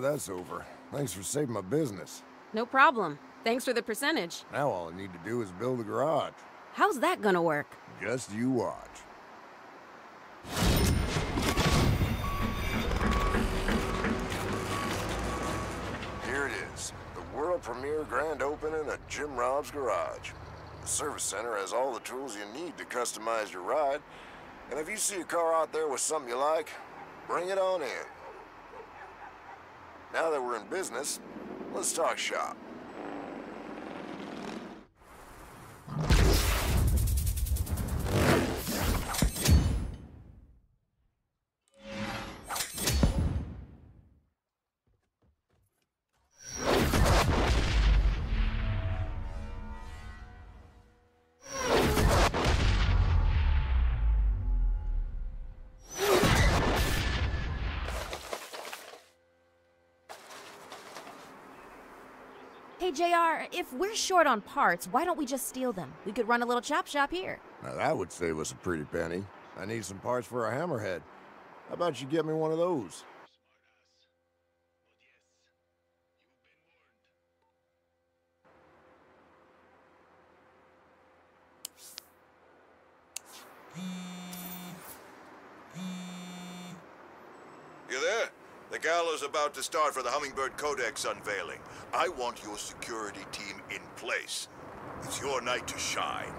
That's over. Thanks for saving my business. No problem. Thanks for the percentage. Now all I need to do is build a garage. How's that gonna work? Just you watch. Here it is. The world premiere grand opening at Jim Rob's garage. The service center has all the tools you need to customize your ride, And if you see a car out there with something you like, bring it on in. Now that we're in business, let's talk shop. Hey, JR, if we're short on parts, why don't we just steal them? We could run a little chop shop here. Now that would save us a pretty penny. I need some parts for a hammerhead. How about you get me one of those? Gala's about to start for the Hummingbird Codex unveiling. I want your security team in place. It's your night to shine.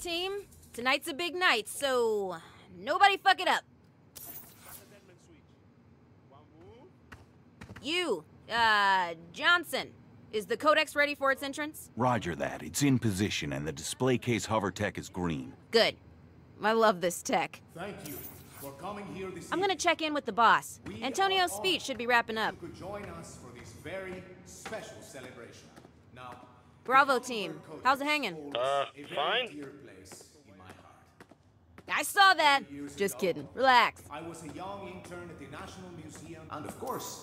Team, tonight's a big night, so nobody fuck it up. You, Johnson, is the codex ready for its entrance? Roger that. It's in position, and the display case hover tech is green. Good. I love this tech. Thank you for coming here this evening. I'm gonna check in with the boss. Antonio's speech should be wrapping up. You could join us for this very special celebration. Now, Bravo team, how's it hanging? Fine. I saw that. Just kidding. Relax. I was a young intern at the National Museum, and of course,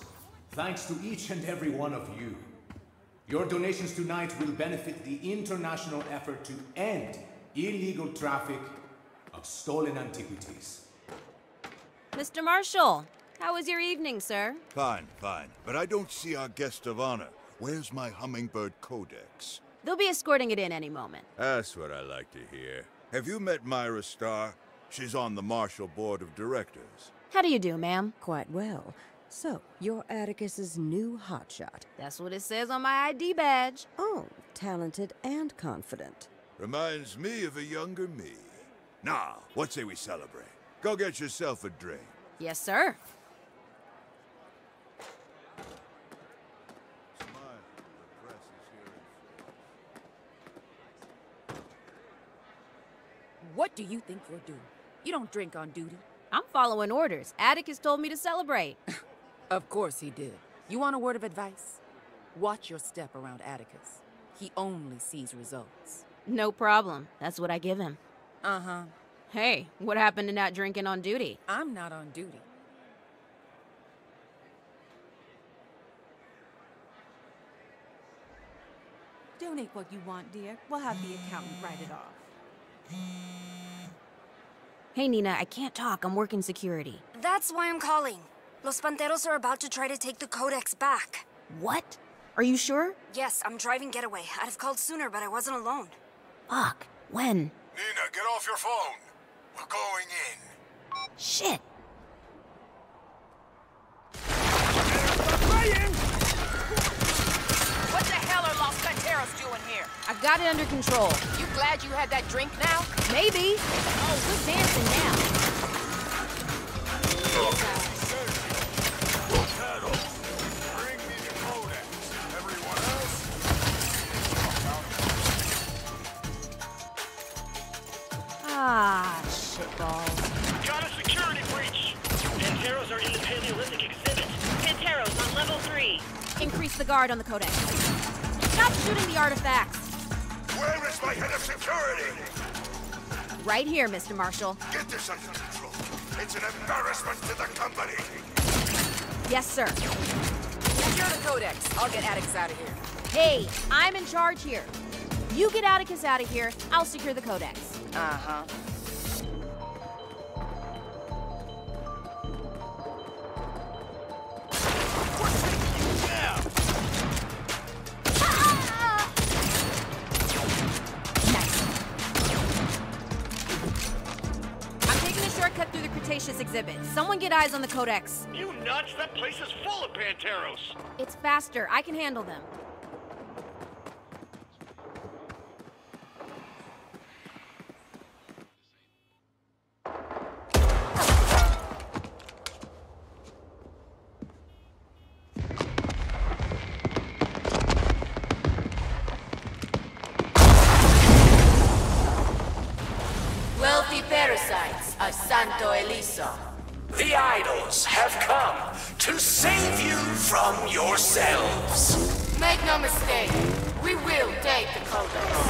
thanks to each and every one of you. Your donations tonight will benefit the international effort to end illegal traffic of stolen antiquities. Mr. Marshall, how was your evening, sir? Fine, fine. But I don't see our guest of honor. Where's my Hummingbird Codex? They'll be escorting it in any moment. That's what I like to hear. Have you met Myra Starr? She's on the Marshall Board of Directors. How do you do, ma'am? Quite well. So, you're Atticus's new hotshot. That's what it says on my ID badge. Oh, talented and confident. Reminds me of a younger me. Now, what say we celebrate? Go get yourself a drink. Yes, sir. What do you think you're doing? You don't drink on duty. I'm following orders. Atticus told me to celebrate. Of course he did. You want a word of advice? Watch your step around Atticus. He only sees results. No problem. That's what I give him. Uh-huh. Hey, what happened to not drinking on duty? I'm not on duty. Donate what you want, dear. We'll have the accountant write it off. Hey, Nina, I can't talk. I'm working security. That's why I'm calling. Los Panteros are about to try to take the codex back. What? Are you sure? Yes, I'm driving getaway. I'd have called sooner, but I wasn't alone. Fuck. When? Nina, get off your phone. We're going in. Shit. What the hell are Los Panteros doing here? I've got it under control. You glad you had that drink now? Maybe. Oh, good dancing now. Bring me the codex. Everyone else? Ah, shitballs. Got a security breach. Panteros are in the Paleolithic exhibit. Panteros on level 3. Increase the guard on the codex. Stop shooting the artifacts. Where is my head of security? Right here, Mr. Marshall. Get this under control. It's an embarrassment to the company. Yes, sir. Secure the codex. I'll get Atticus out of here. Hey, I'm in charge here. You get Atticus out of here, I'll secure the codex. Uh-huh. Exhibit. Someone get eyes on the codex. You nuts? That place is full of Panteros. It's faster. I can handle them. Of Santo Ileso. The Idols have come to save you from yourselves. Make no mistake, we will take the Codex.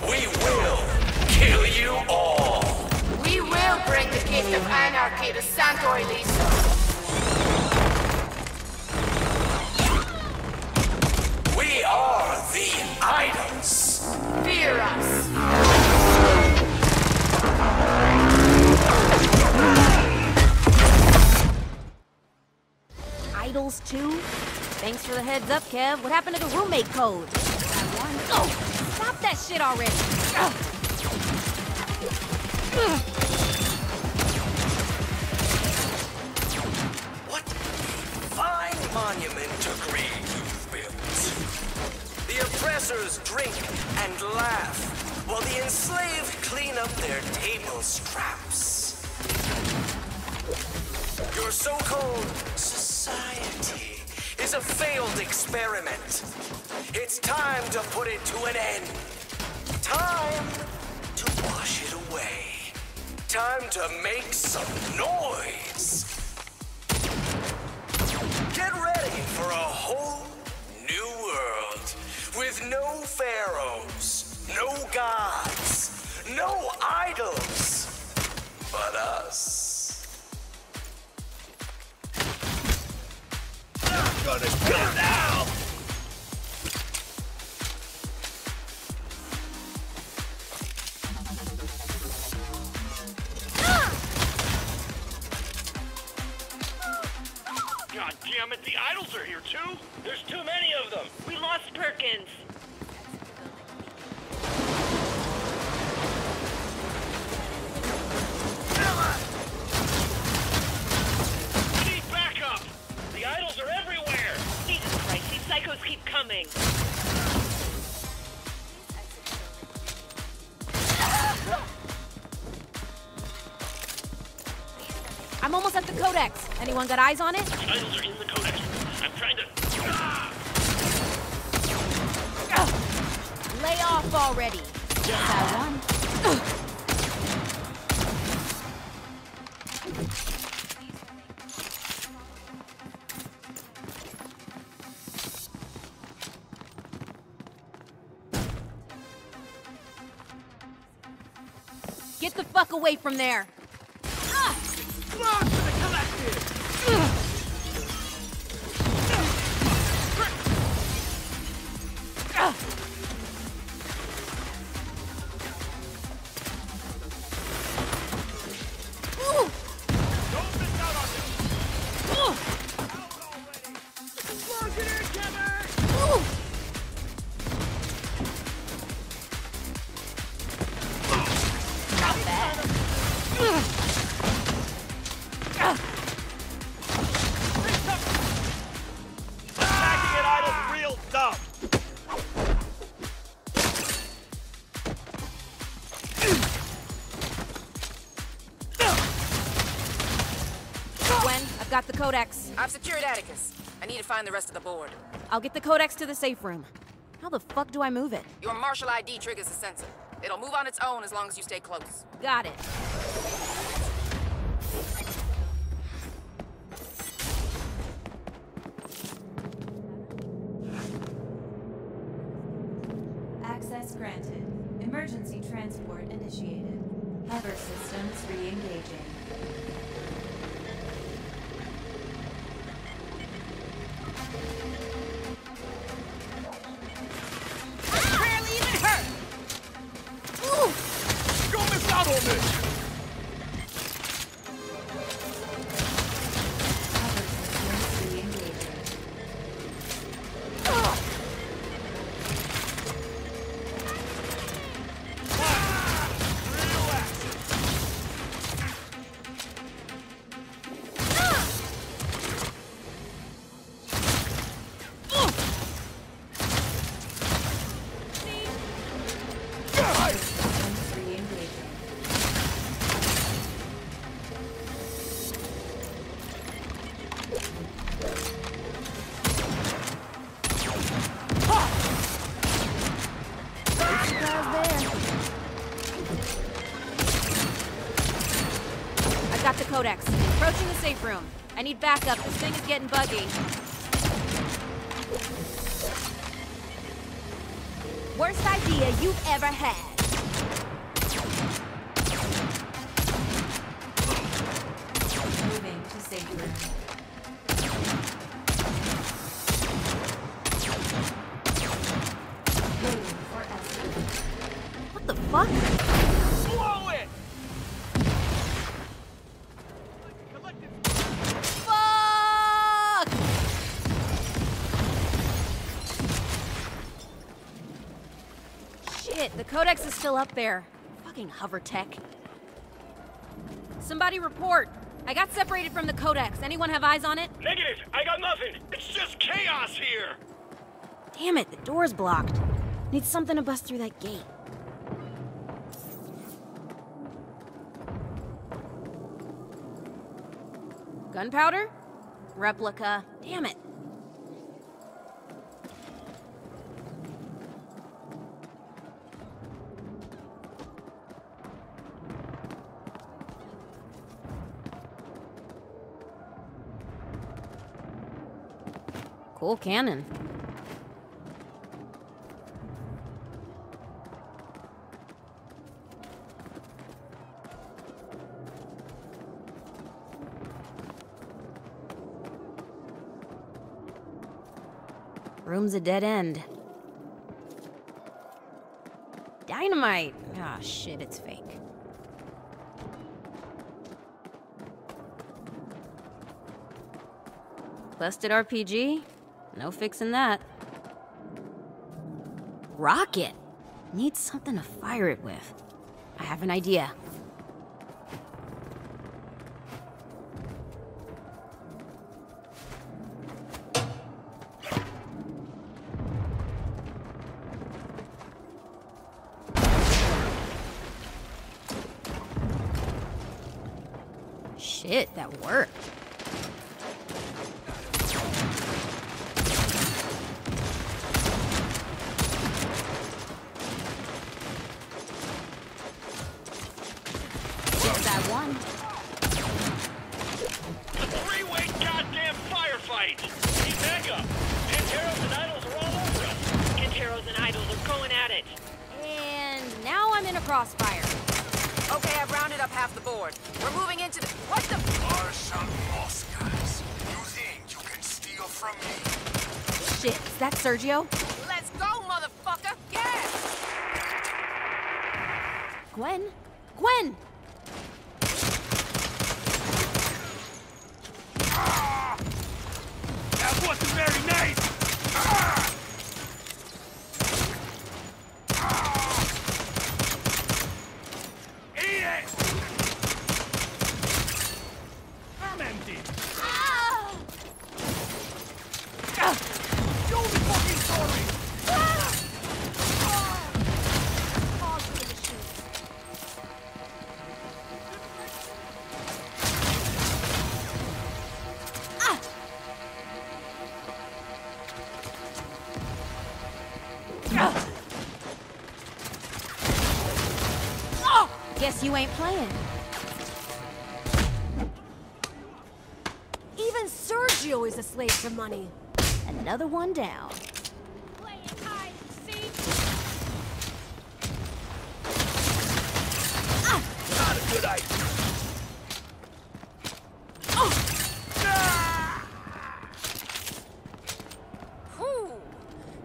We will kill you all. We will bring the gift of anarchy to Santo Ileso. We are the Idols. Fear us. Idols too? Thanks for the heads up, Kev. What happened to the roommate code? Oh, stop that shit already! What fine monument to greed you've built. The oppressors drink and laugh, while the enslaved clean up their table scraps. Your so-called society is a failed experiment. It's time to put it to an end. Time to wash it away. Time to make some noise. Get ready for a whole new world with no pharaohs, no gods, no idols, but us. I'm gonna go now! God damn it, the idols are here too! There's too many of them! We lost Perkins! Psychos keep coming. I'm almost at the codex. Anyone got eyes on it? The idols are in the codex. I'm trying to... Lay off already. Guess I won. Get the fuck away from there! Got the codex. I've secured Atticus. I need to find the rest of the board. I'll get the codex to the safe room. How the fuck do I move it? Your Marshall ID triggers the sensor. It'll move on its own as long as you stay close. Got it. Access granted. Emergency transport initiated. Hover systems re-engaging. Codex. Approaching the safe room. I need backup. This thing is getting buggy. Worst idea you've ever had. Moving to safe room. What the fuck? Blow it! Fuck! Shit, the Codex is still up there. Fucking hover tech. Somebody report. I got separated from the Codex. Anyone have eyes on it? Negative. I got nothing. It's just chaos here. Damn it, the door's blocked. Need something to bust through that gate. Gunpowder? Replica. Damn it. Cool cannon. Room's a dead end. Dynamite! Ah, shit, it's fake. Busted RPG? No fixing that. Rocket! Need something to fire it with. I have an idea. Shit, that worked. Just that one. A three-way goddamn firefight! Keep back up! Panteros and Idols are all over us! Panteros and Idols are going at it! And now I'm in a crossfire. Okay, I've rounded up half the board. We're moving into the... What the... Marshal Oscars, you think you can steal from me? Shit, is that Sergio? Let's go, motherfucker! Yes! Gwen? Gwen! Ah! That wasn't very nice! Ah! You ain't playing. Even Sergio is a slave to money. Another one down. Play it high, see? Ah! Not a good idea. Oh! Ah! Whew.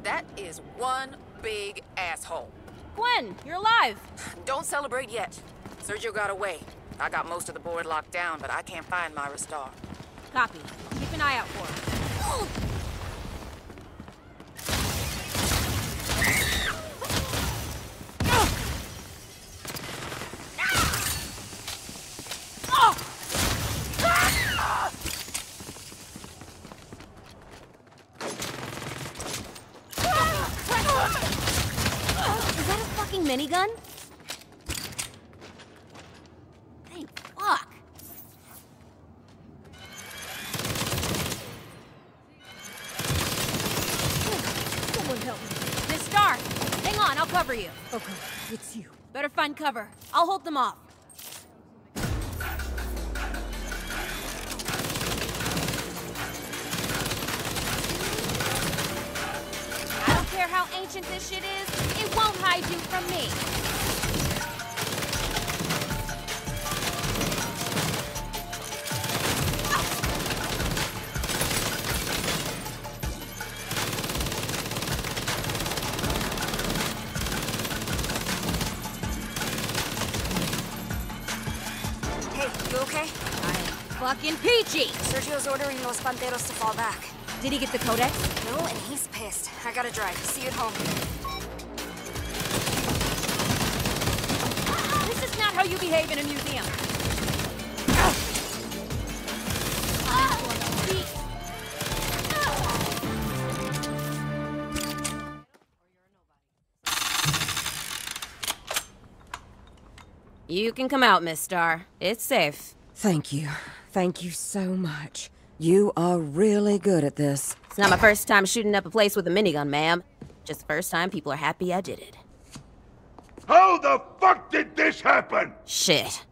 That is one big asshole. Gwen, you're alive. Don't celebrate yet. Sergio got away. I got most of the board locked down, but I can't find Myra Starr. Copy. Keep an eye out for her. Is that a fucking minigun? Okay, it's you. Better find cover. I'll hold them off. care how ancient this shit is, it won't hide you from me. Fucking peachy! Sergio's ordering Los Panteros to fall back. Did he get the codex? No, and he's pissed. I gotta drive. See you at home. This is not how you behave in a museum. You can come out, Miss Starr. It's safe. Thank you. Thank you so much. You are really good at this. It's not my first time shooting up a place with a minigun, ma'am. Just the first time people are happy I did it. How the fuck did this happen? Shit.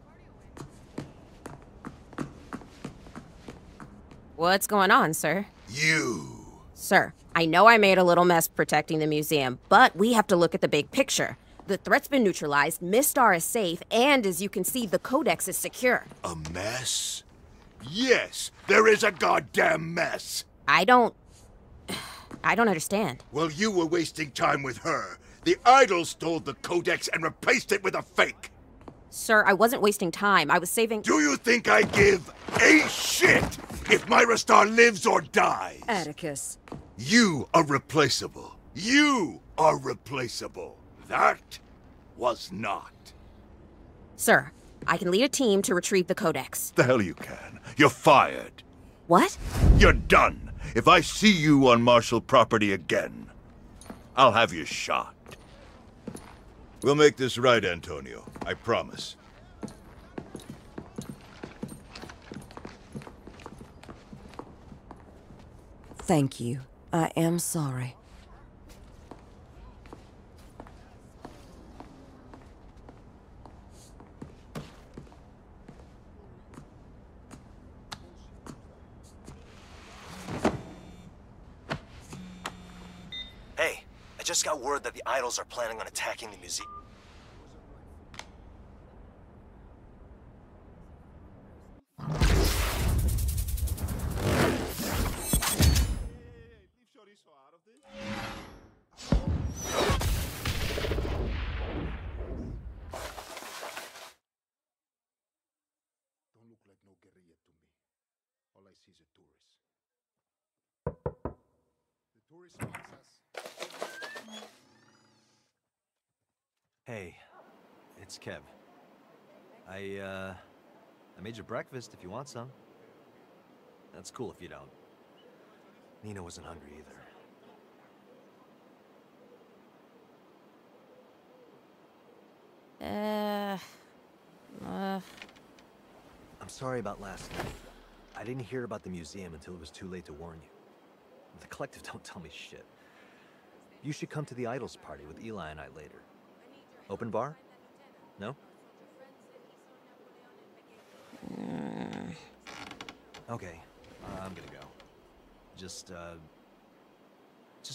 What's going on, sir? You. Sir, I know I made a little mess protecting the museum, but we have to look at the big picture. The threat's been neutralized, Miss Starr is safe, and as you can see, the Codex is secure. A mess? Yes, there is a goddamn mess. I don't understand. Well, you were wasting time with her. The Idols stole the Codex and replaced it with a fake. Sir, I wasn't wasting time. I was saving... Do you think I give a shit if Myra Starr lives or dies? Atticus. You are replaceable. You are replaceable. That was not. Sir, I can lead a team to retrieve the Codex. The hell you can. You're fired. What? You're done. If I see you on Marshall property again, I'll have you shot. We'll make this right, Antonio. I promise. Thank you. I am sorry. I just got word that the Idols are planning on attacking the museum. Don't look like no guerrilla to me. All I see is a tourist. The tourist wants us. Hey, it's Kev. I made you breakfast if you want some. That's cool if you don't. Nina wasn't hungry either. I'm sorry about last night. I didn't hear about the museum until it was too late to warn you. The Collective don't tell me shit. You should come to the Idols party with Eli and I later. Open bar? No? Okay, I'm gonna go. Just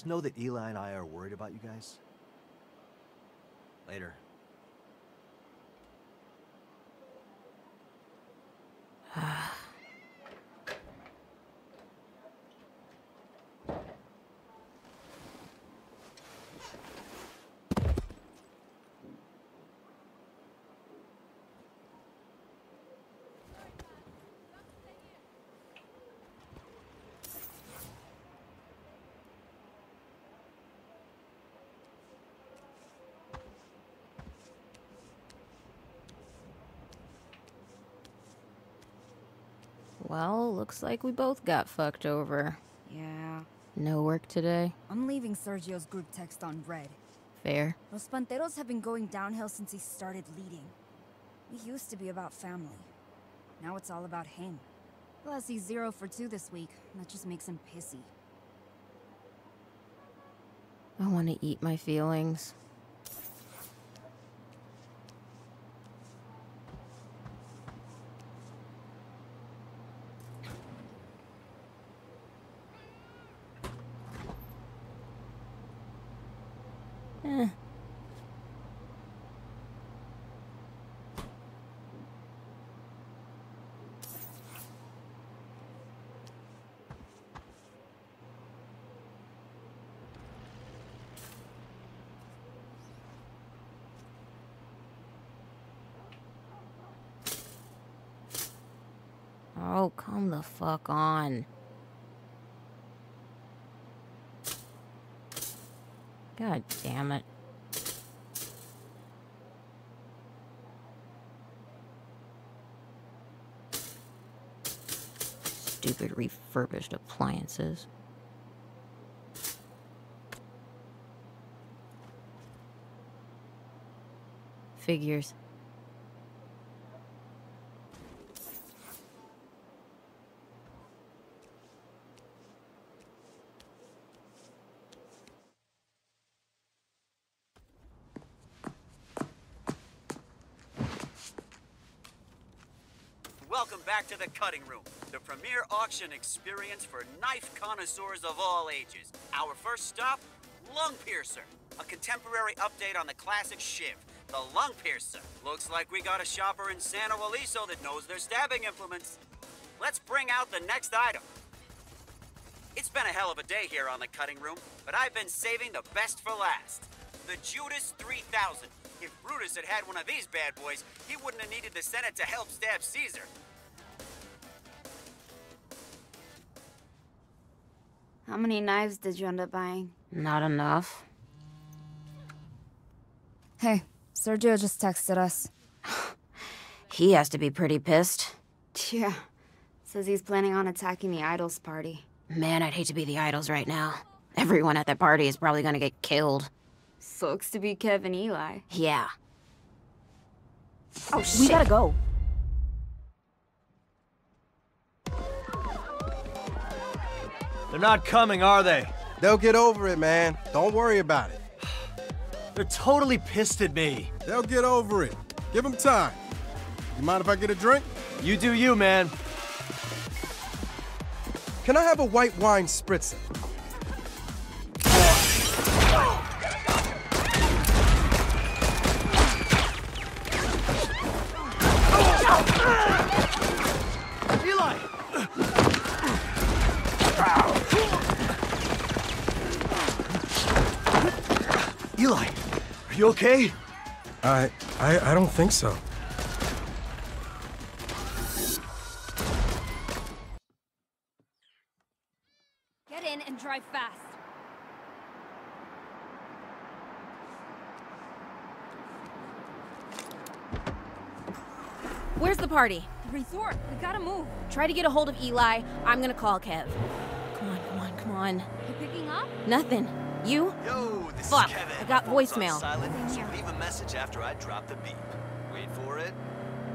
know that Eli and I are worried about you guys. Later. Well, looks like we both got fucked over. Yeah. No work today? I'm leaving Sergio's group text on red. Fair. Los Panteros have been going downhill since he started leading. It used to be about family. Now it's all about him. Plus, he's 0 for 2 this week. That just makes him pissy. I want to eat my feelings. Oh, come the fuck on. God damn it. Stupid refurbished appliances. Figures. To the Cutting Room, the premier auction experience for knife connoisseurs of all ages. Our first stop, Lung Piercer, a contemporary update on the classic shiv. The Lung Piercer. Looks like we got a shopper in Santo Ileso that knows their stabbing implements. Let's bring out the next item. It's been a hell of a day here on the Cutting Room, but I've been saving the best for last. The Judas 3000. If Brutus had had one of these bad boys, he wouldn't have needed the Senate to help stab Caesar. How many knives did you end up buying? Not enough. Hey, Sergio just texted us. He has to be pretty pissed. Yeah. Says he's planning on attacking the Idols party. Man, I'd hate to be the Idols right now. Everyone at that party is probably gonna get killed. Sucks to be Kev and Eli. Yeah. Oh, shit. We gotta go. They're not coming, are they? They'll get over it, man. Don't worry about it. They're totally pissed at me. They'll get over it. Give them time. You mind if I get a drink? You do you, man. Can I have a white wine spritzer? You okay? I don't think so. Get in and drive fast. Where's the party? The resort. We gotta move. Try to get a hold of Eli. I'm gonna call Kev. Come on, come on, come on. You picking up? Nothing. You? Yo, this is Kevin. I got voicemail. So leave a message after I drop the beep. Wait for it.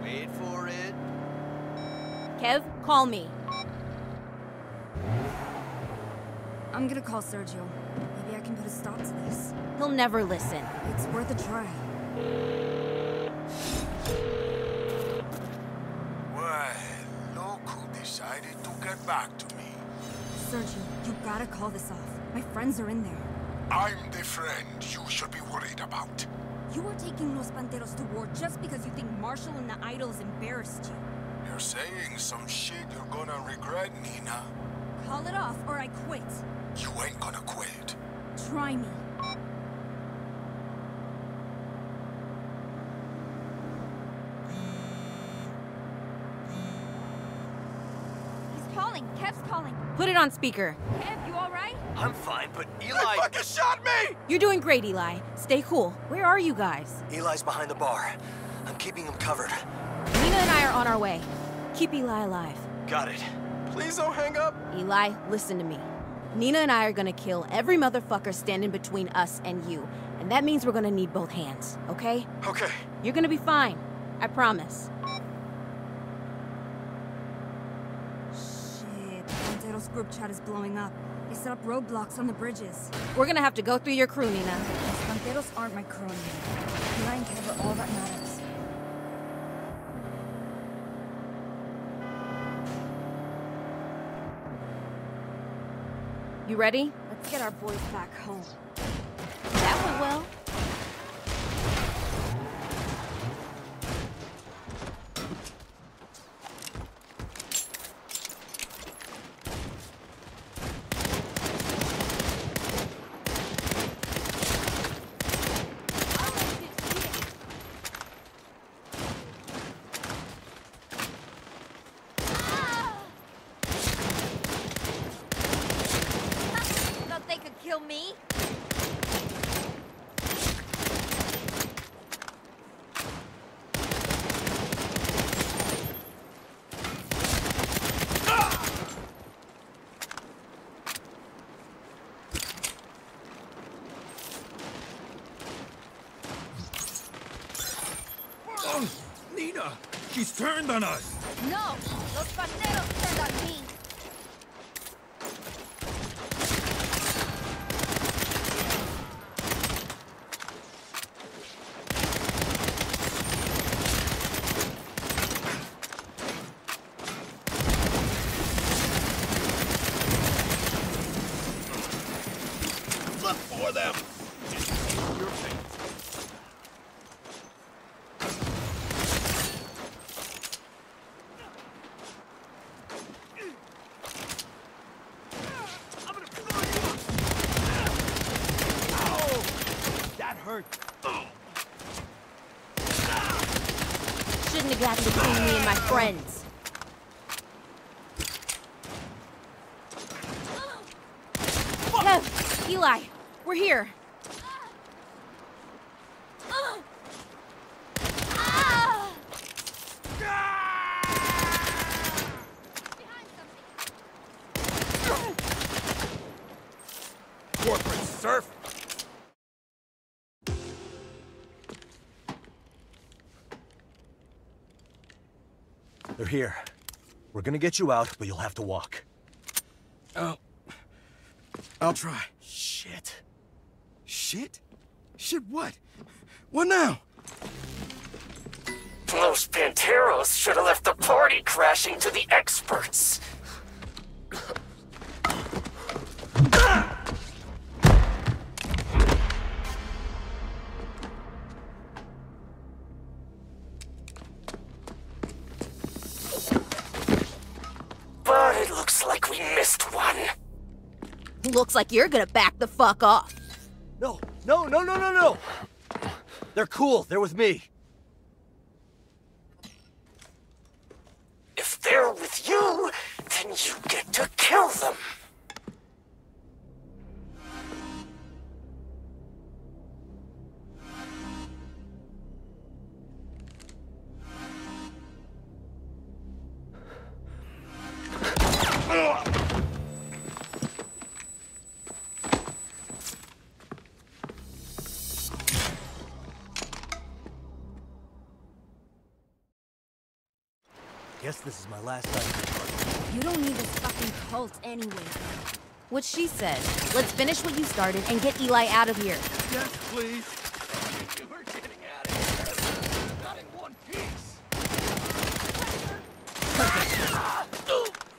Wait for it. Kev, call me. I'm gonna call Sergio. Maybe I can put a stop to this. He'll never listen. It's worth a try. Well, Loco decided to get back to me. Sergio, you gotta call this off. My friends are in there. I'm the friend you should be worried about. You are taking Los Panteros to war just because you think Marshall and the Idols embarrassed you. You're saying some shit you're gonna regret, Nina. Call it off or I quit. You ain't gonna quit. Try me. He's calling. Kev's calling. Put it on speaker. Kev, you all right? I'm fine, but Eli... They fucking shot me! You're doing great, Eli. Stay cool. Where are you guys? Eli's behind the bar. I'm keeping him covered. Nina and I are on our way. Keep Eli alive. Got it. Please don't hang up. Eli, listen to me. Nina and I are gonna kill every motherfucker standing between us and you. And that means we're gonna need both hands, okay? Okay. You're gonna be fine. I promise. Shit. Panteros group chat is blowing up. They set up roadblocks on the bridges. We're gonna have to go through your crew, Nina. Los Panteros aren't my crew anymore. Eli and Kev are all that matters. You ready? Let's get our boys back home. That went well. She's turned on us! No! Los Panteros turned on me! Friends. Kev, Eli, we're here. They're here. We're gonna get you out, but you'll have to walk. Oh. I'll try. Shit. Shit? Shit what? What now? Los Panteros should have left the party crashing to the experts. Looks like you're gonna back the fuck off. No, no, no, no, no, no! They're cool, they're with me. If they're with you, then you get to kill them. This is my last time. You don't need this fucking cult anyway. What she said. Let's finish what you started and get Eli out of here. Yes, please. We're getting out of here. Not in one piece. Perfect.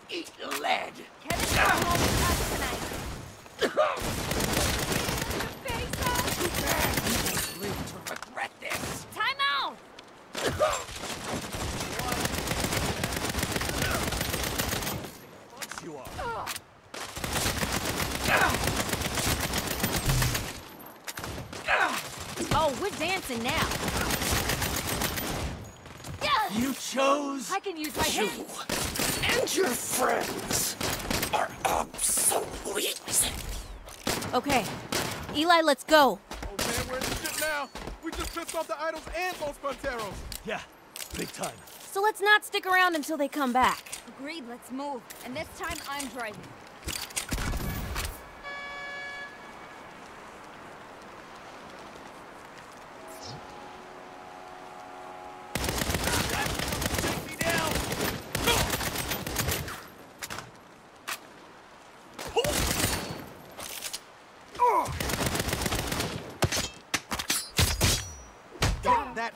Eat the lead. Kevin's going home with us tonight. Face off. You can't live to regret this. Time out. Oh, we're dancing now. You chose. I can use my hands. And your friends are obsolete. Okay, Eli, let's go. Oh man, we're in the shit now. We just pissed off the Idols and Los Panteros. Yeah, big time. So let's not stick around until they come back. Agreed, let's move. And this time I'm driving.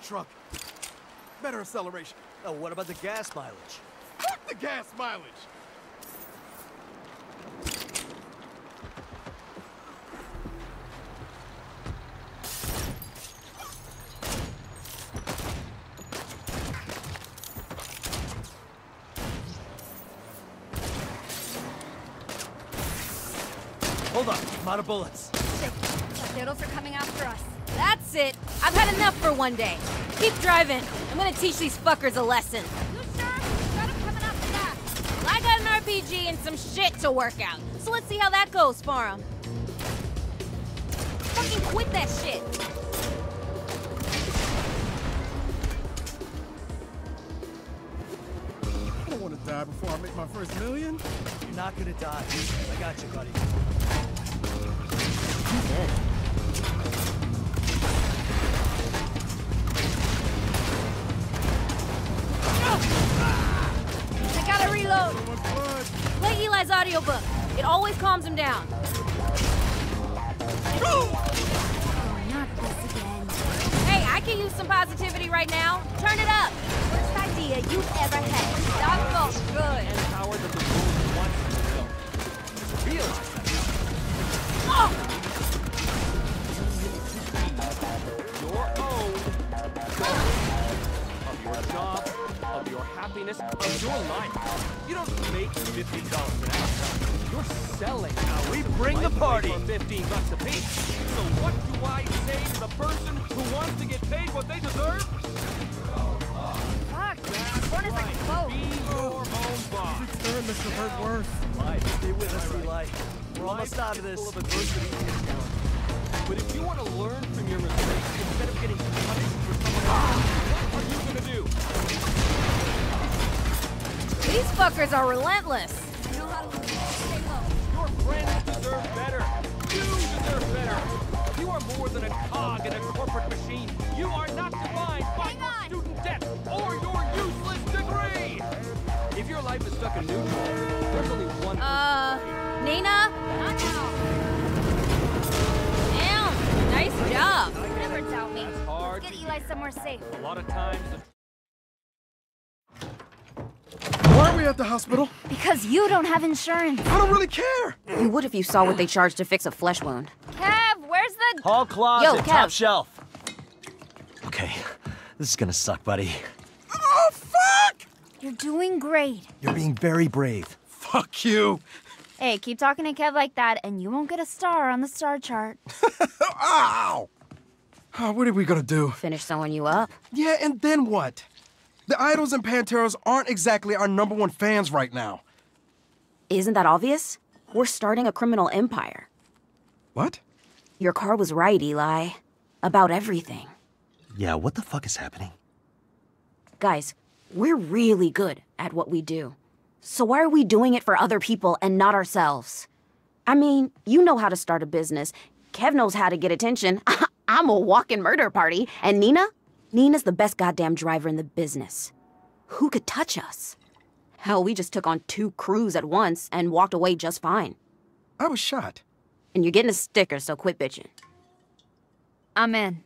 Truck. Better acceleration. Now, what about the gas mileage? Fuck the gas mileage! Hold on, I'm out of bullets. Shit, the Idols are coming after us. That's it. I've had enough for one day. Keep driving. I'm gonna teach these fuckers a lesson. You sure? Got them coming up the dock. Well, I got an RPG and some shit to work out. So let's see how that goes for them. Fucking quit that shit. I don't want to die before I make my first million. You're not gonna die. I got you, buddy. You dead. audiobook. It always calms him down. Oh, not this again. Hey, I can use some positivity right now. Turn it up. Worst idea you've ever had. That felt good. And power that the world wants itself. Realize that. Oh! Your own of your job, of your happiness, of your life. You don't make $50 an hour. You're selling. Now we bring the party. For $15 a piece. So what do I say to the person who wants to get paid what they deserve? Fuck, what is it called? Be your own boss. It's third, Mr. Hurtworth. Life, stay with us, Eli. We're almost out of this. Full of adversity and talent. But if you want to learn from your mistakes instead of getting punished for someone else, what are you gonna do? These fuckers are relentless. You know how to friends deserve better. You deserve better. You are more than a cog in a corporate machine. You are not defined by your student debt or your useless degree. If your life is stuck in neutral, there's only one. Nina? I know. Damn, nice job. You never doubt me. That's hard. Let's get Eli somewhere safe. A lot of times. Why are we at the hospital? Because you don't have insurance. I don't really care. You would if you saw what they charged to fix a flesh wound. Kev, where's the... Hall closet, yo, Kev. Top shelf. Okay, this is gonna suck, buddy. Oh, fuck! You're doing great. You're being very brave. Fuck you. Hey, keep talking to Kev like that, and you won't get a star on the star chart. Ow! Oh, what are we gonna do? Finish sewing you up? Yeah, and then what? The Idols and Panteros aren't exactly our #1 fans right now. Isn't that obvious? We're starting a criminal empire. What? Your car was right, Eli. About everything. Yeah, what the fuck is happening? Guys, we're really good at what we do. So why are we doing it for other people and not ourselves? I mean, you know how to start a business. Kev knows how to get attention. I'm a walking murder party. And Nina? Nina's the best goddamn driver in the business. Who could touch us? Hell, we just took on 2 crews at once and walked away just fine. I was shot. And you're getting a sticker, so quit bitching. I'm in.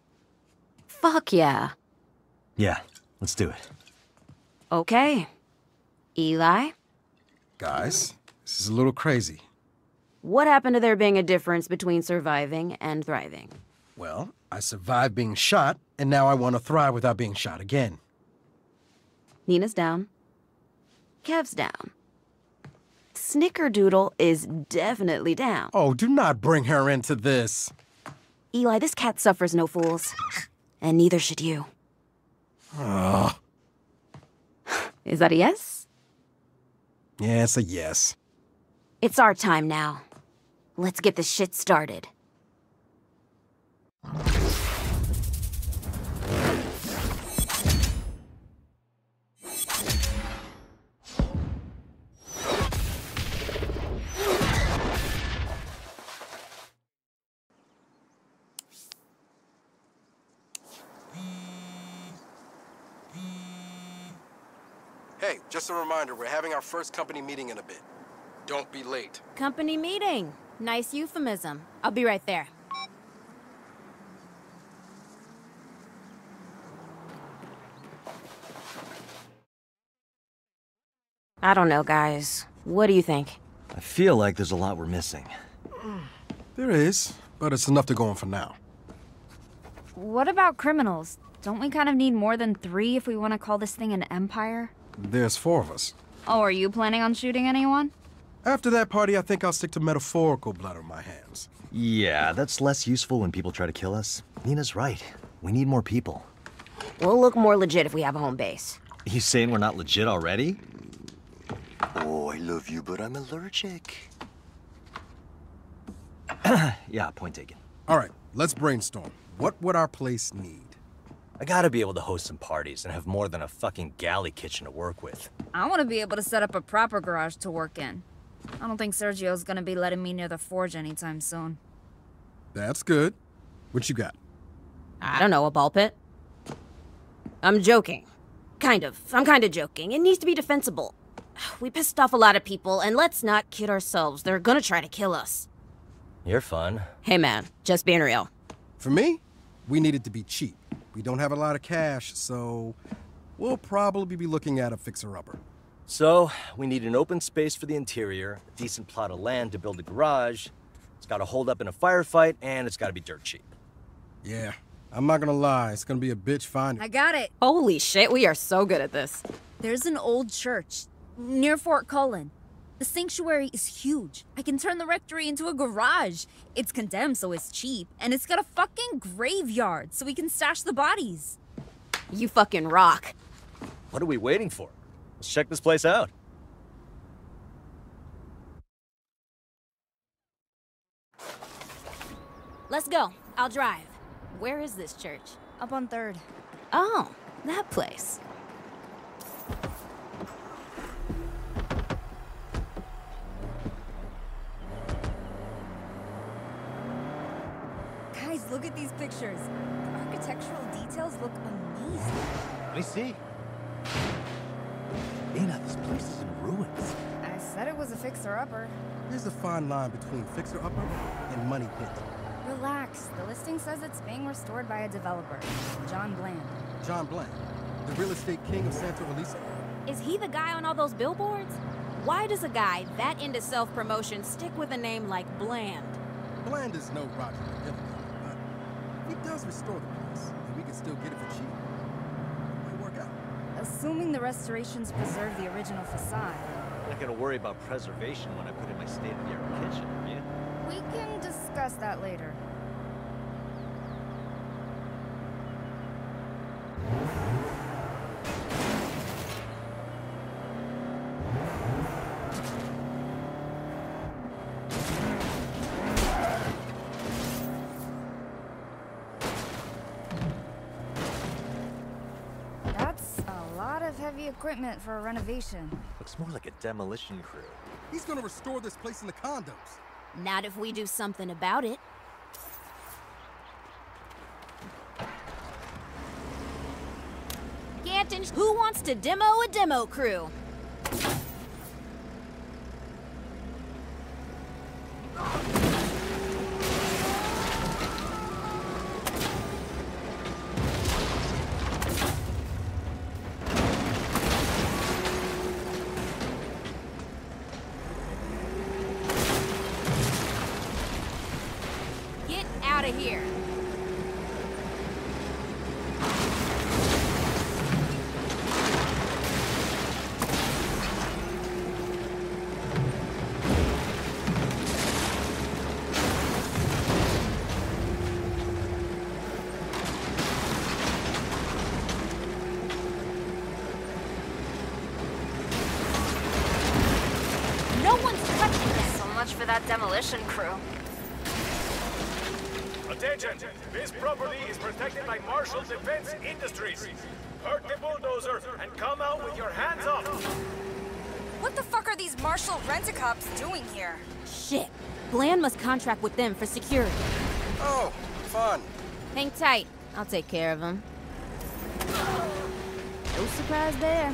Fuck yeah. Yeah, let's do it. Okay. Eli? Guys, this is a little crazy. What happened to there being a difference between surviving and thriving? Well, I survived being shot, and now I want to thrive without being shot again. Nina's down. Kev's down. Snickerdoodle is definitely down. Oh, do not bring her into this. Eli, this cat suffers no fools. And neither should you. Is that a yes? Yeah, it's a yes. It's our time now. Let's get this shit started. Hey, just a reminder, we're having our first company meeting in a bit. Don't be late. Company meeting. Nice euphemism. I'll be right there. I don't know, guys. What do you think? I feel like there's a lot we're missing. There is, but it's enough to go on for now. What about criminals? Don't we kind of need more than 3 if we want to call this thing an empire? There's 4 of us. Oh, are you planning on shooting anyone? After that party, I think I'll stick to metaphorical blood on my hands. Yeah, that's less useful when people try to kill us. Nina's right. We need more people. We'll look more legit if we have a home base. You saying we're not legit already? Oh, I love you, but I'm allergic. Yeah, point taken. All right, let's brainstorm. What would our place need? I gotta be able to host some parties and have more than a fucking galley kitchen to work with. I wanna be able to set up a proper garage to work in. I don't think Sergio's gonna be letting me near the forge anytime soon. That's good. What you got? I don't know, a ball pit? I'm joking. Kind of. I'm kind of joking. It needs to be defensible. We pissed off a lot of people, and let's not kid ourselves. They're gonna try to kill us. You're fun. Hey, man. Just being real. For me, we needed to be cheap. We don't have a lot of cash, so we'll probably be looking at a fixer-upper. So, we need an open space for the interior, a decent plot of land to build a garage. It's gotta hold up in a firefight, and it's gotta be dirt cheap. Yeah. I'm not gonna lie, it's gonna be a bitch finding. I got it. Holy shit, we are so good at this. There's an old church near Fort Cullen. The sanctuary is huge. I can turn the rectory into a garage. It's condemned, so it's cheap, and it's got a fucking graveyard, so we can stash the bodies. You fucking rock. What are we waiting for? Let's check this place out. Let's go. I'll drive. Where is this church? Up on 3rd. Oh, that place. Guys, look at these pictures. The architectural details look amazing. Let me see. Nina, this place is in ruins. I said it was a fixer-upper. There's a fine line between fixer-upper and money pit. Relax. The listing says it's being restored by a developer, John Bland. John Bland? The real estate king of Santo Ileso? Is he the guy on all those billboards? Why does a guy that into self-promotion stick with a name like Bland? Bland is no Roger McGillicuddy, but he does restore the place, and we can still get it for cheap. It might work out. Assuming the restorations preserve the original facade. I'm not gonna worry about preservation when I put in my state-of-the-art kitchen, are you? We can discuss that later. That's a lot of heavy equipment for a renovation. Looks more like a demolition crew. He's gonna restore this place in the condos. Not if we do something about it. Ganton, who wants to demo a demo crew? That demolition crew. Attention! This property is protected by Marshall Defense Industries. Hurt the bulldozer and come out with your hands up! What the fuck are these Marshall rent-a-cops doing here? Shit. Bland must contract with them for security. Oh, fun. Hang tight. I'll take care of them. No surprise there.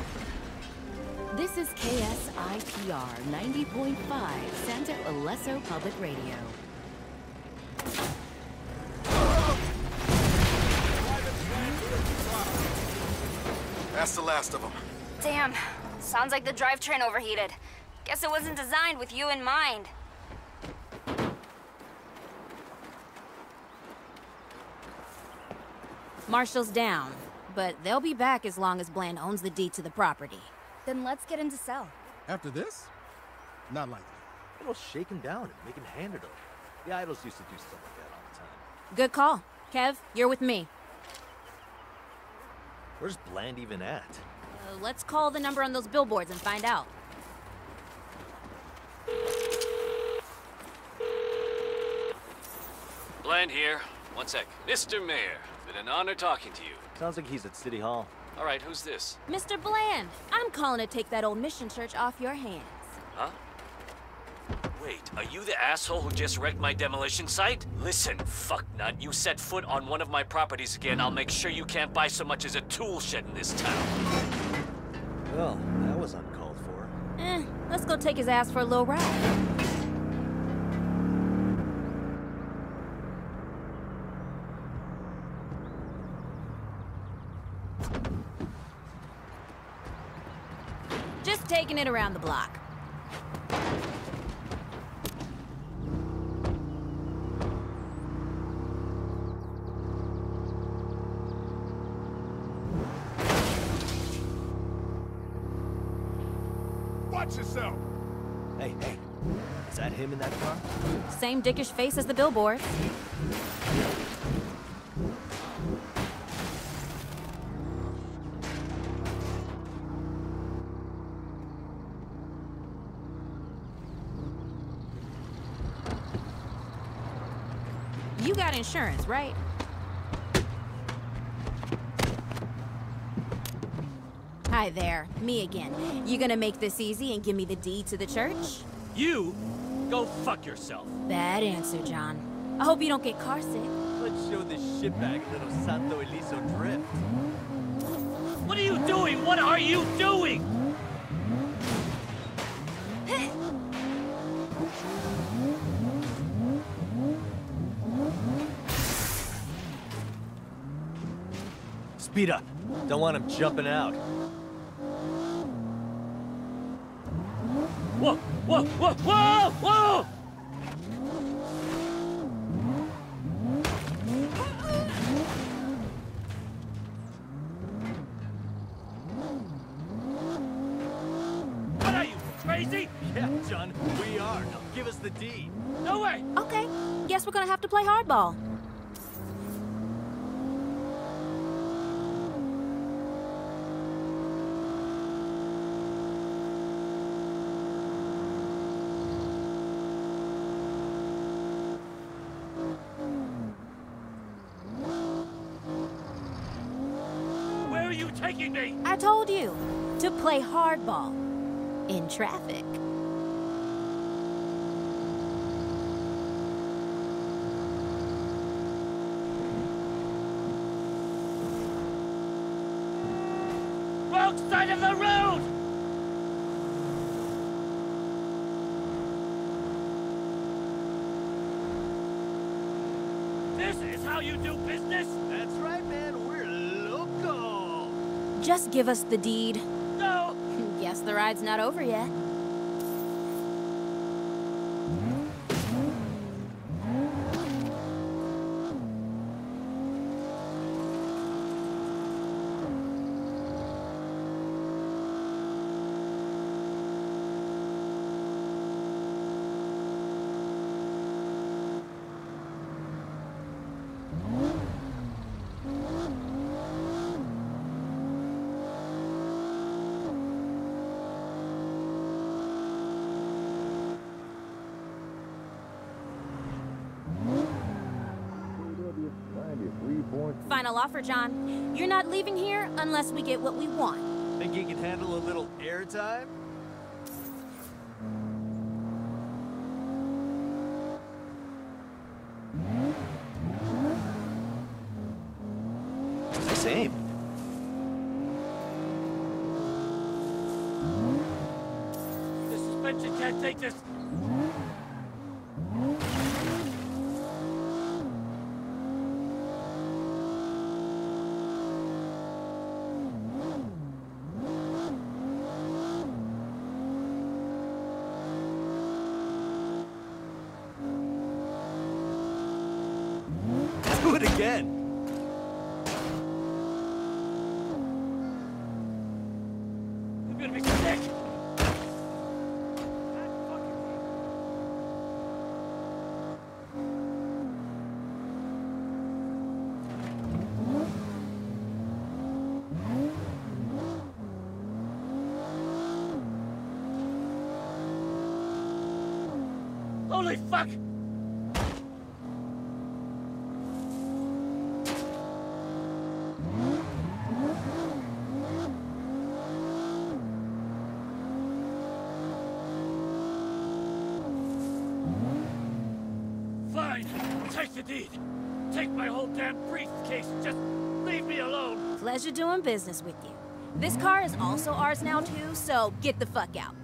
This is KSIPR 90.5, Santo Ileso Public Radio. That's the last of them. Damn. Sounds like the drivetrain overheated. Guess it wasn't designed with you in mind. Marshall's down, but they'll be back as long as Bland owns the deed to the property. Then let's get him to sell. After this? Not likely. It'll shake him down and make him hand it over. The Idols used to do stuff like that all the time. Good call. Kev, you're with me. Where's Bland even at? Let's call the number on those billboards and find out. Bland here. One sec. Mr. Mayor, it's been an honor talking to you. Sounds like he's at City Hall. All right, who's this? Mr. Bland, I'm calling to take that old mission church off your hands. Huh? Wait, are you the asshole who just wrecked my demolition site? Listen, fucknut, you set foot on one of my properties again, I'll make sure you can't buy so much as a tool shed in this town. Well, that was uncalled for. Eh, let's go take his ass for a little ride. Just taking it around the block. Yourself. Hey, hey, is that him in that car? Same dickish face as the billboard. You got insurance, right? Hi there, me again. You gonna make this easy and give me the deed to the church? You? Go fuck yourself. Bad answer, John. I hope you don't get carsick. Let's show this shitbag a little Santo Ileso drift. What are you doing? What are you doing? Speed up. Don't want him jumping out. Whoa, whoa, whoa, whoa, whoa! What are you, crazy? Yeah, John, we are. Now give us the deed. No way! Okay, guess we're gonna have to play hardball. Me. I told you to play hardball in traffic. Wrong side of the road! This is how you do business? That's right, man. We're local. Just give us the deed. No! Guess the ride's not over yet. Final offer, John. You're not leaving here unless we get what we want. Think you can handle a little airtime? Same. The suspension can't take this. Holy fuck! Fine, take the deed. Take my whole damn briefcase. Just leave me alone. Pleasure doing business with you. This car is also ours now too, so get the fuck out.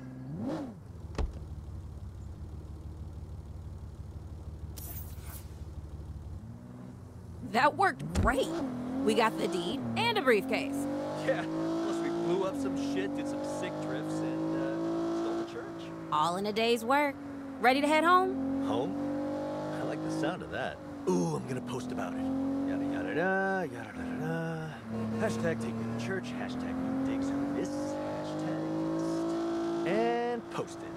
That worked great. We got the deed and a briefcase. Yeah, plus we blew up some shit, did some sick drifts, and stole the church. All in a day's work. Ready to head home? Home? I like the sound of that. Ooh, I'm gonna post about it. Yada yada da, yada da da. Hashtag take me to church, hashtag who digs who this, hashtag and post it.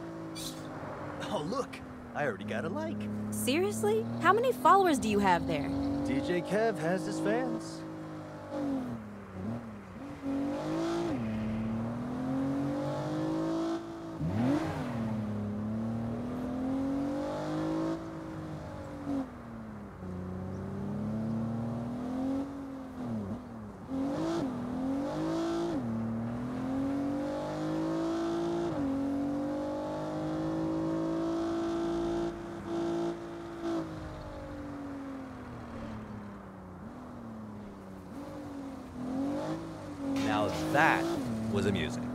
Oh look, I already got a like. Seriously? How many followers do you have there? DJ Kev has his fans. That was amusing.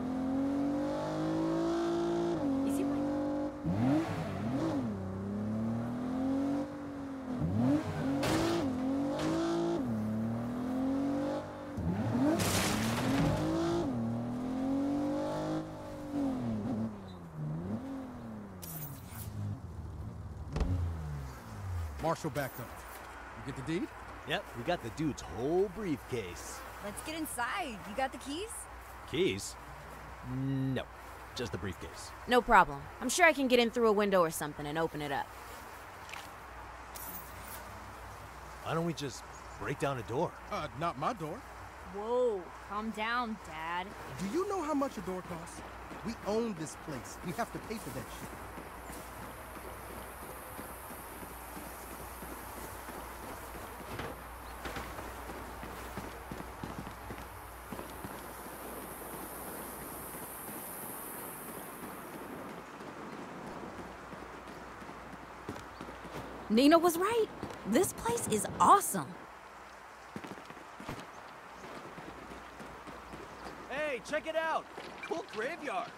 Marshall backed up. You get the deed? Yep, we got the dude's whole briefcase. Let's get inside. You got the keys? Keys? No, just the briefcase. No problem. I'm sure I can get in through a window or something and open it up. Why don't we just break down a door? Not my door. Whoa, calm down, Dad. Do you know how much a door costs? We own this place. We have to pay for that shit. Nina was right. This place is awesome. Hey, check it out. Cool graveyard.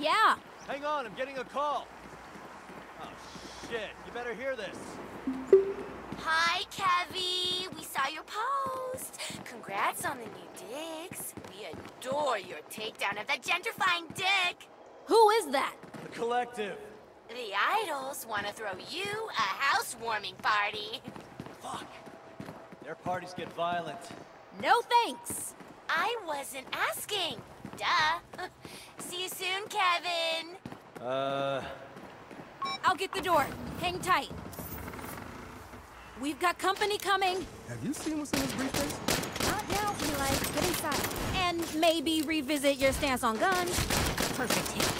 Yeah. Hang on, I'm getting a call. Oh, shit. You better hear this. Hi, Kevy. We saw your post. Congrats on the new digs. We adore your takedown of that gentrifying dick. Who is that? The Collective. The Idols want to throw you a housewarming party. Fuck. Their parties get violent. No thanks. I wasn't asking. Duh. See you soon, Kevin. I'll get the door. Hang tight. We've got company coming. Have you seen what's in this briefcase? Not now, Eli. Get inside. And maybe revisit your stance on guns. Perfect hit.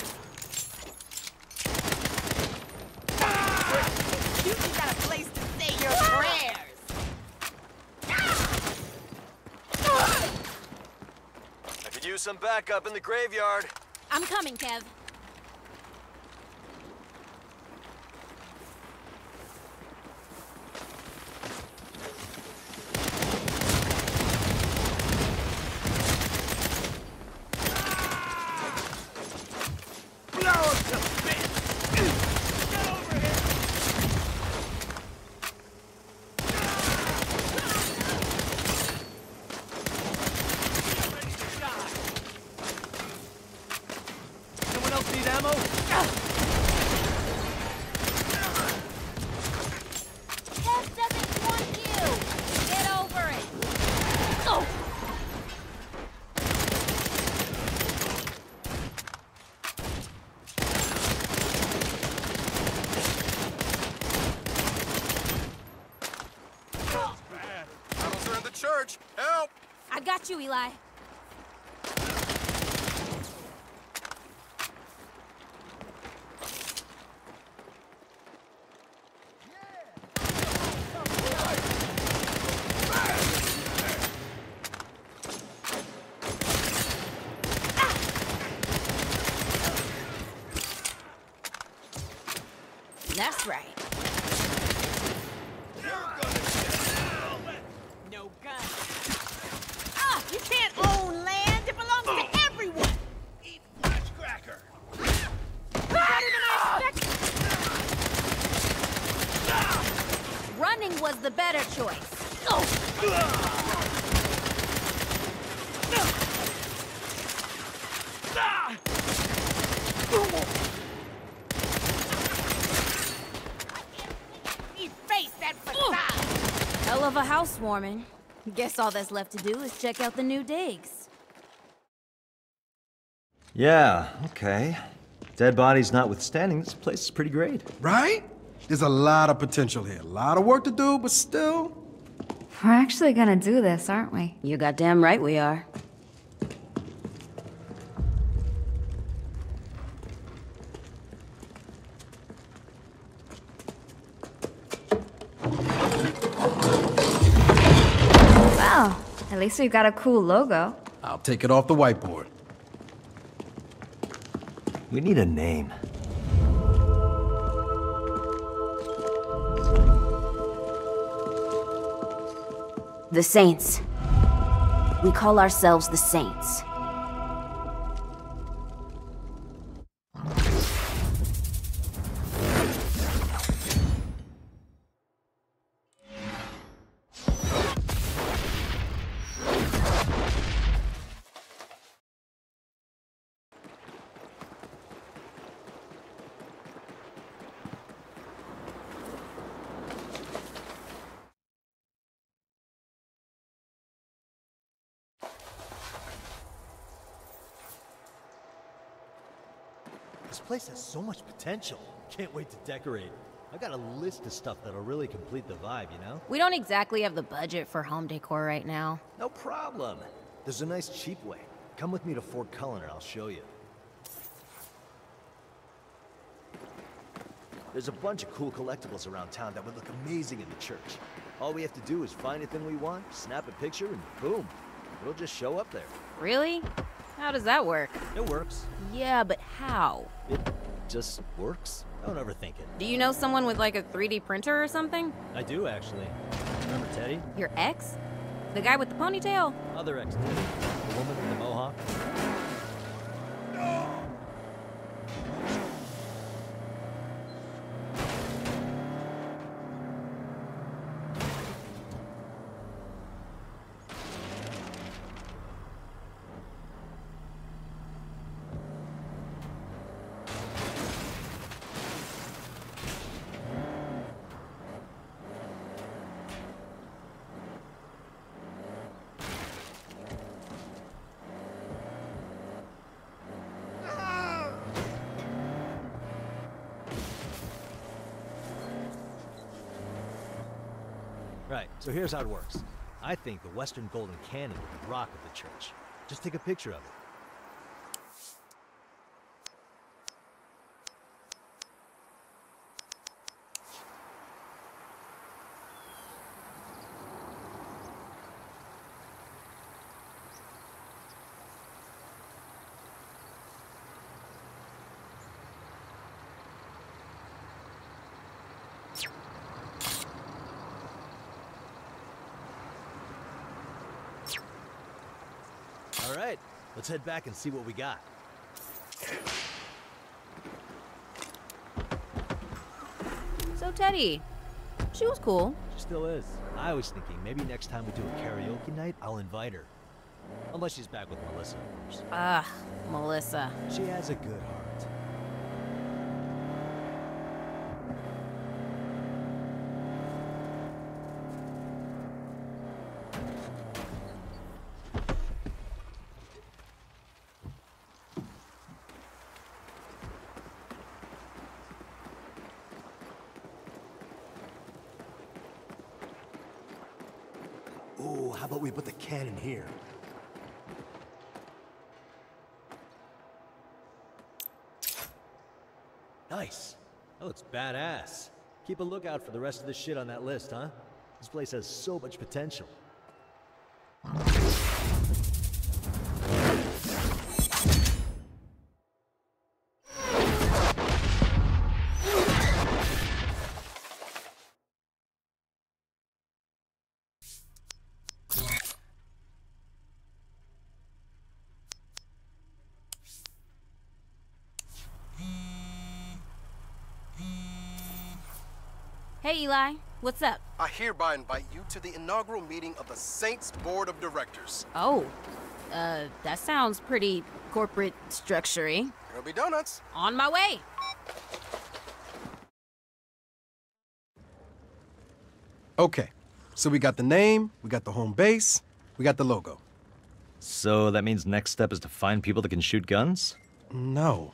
Some backup in the graveyard. I'm coming, Kev. You, Eli. That's right. It belongs to everyone! Eat watch cracker! swarming. Guess all that's left to do is check out the new digs. Yeah, okay. Dead bodies notwithstanding, this place is pretty great. Right? There's a lot of potential here. A lot of work to do, but still... We're actually gonna do this, aren't we? You goddamn right we are. Wow, at least we've got a cool logo. I'll take it off the whiteboard. We need a name. The Saints. We call ourselves the Saints. This place has so much potential. Can't wait to decorate. I've got a list of stuff that'll really complete the vibe, you know? We don't exactly have the budget for home decor right now. No problem. There's a nice cheap way. Come with me to Fort Cullen and I'll show you. There's a bunch of cool collectibles around town that would look amazing in the church. All we have to do is find a thing we want, snap a picture, and boom. It'll just show up there. Really? How does that work? It works. Yeah, but how? It just works. Don't overthink it. Do you know someone with like a 3D printer or something? I do, actually. Remember Teddy? Your ex? The guy with the ponytail? Other ex, Teddy. The woman with the mohawk. No! So here's how it works. I think the Western Golden Cannon would rock at the church. Just take a picture of it. Alright, let's head back and see what we got. So Teddy, she was cool. She still is. I was thinking maybe next time we do a karaoke night, I'll invite her. Unless she's back with Melissa, of course. Ugh, Melissa. She has a good heart. We put the cannon here. Nice. That looks badass. Keep a lookout for the rest of the shit on that list, huh? This place has so much potential. Hey Eli, what's up? I hereby invite you to the inaugural meeting of the Saints Board of Directors. Oh, that sounds pretty corporate structure-y. There'll be donuts. On my way. Okay, So we got the name, we got the home base, we got the logo. So that means next step is to find people that can shoot guns? No.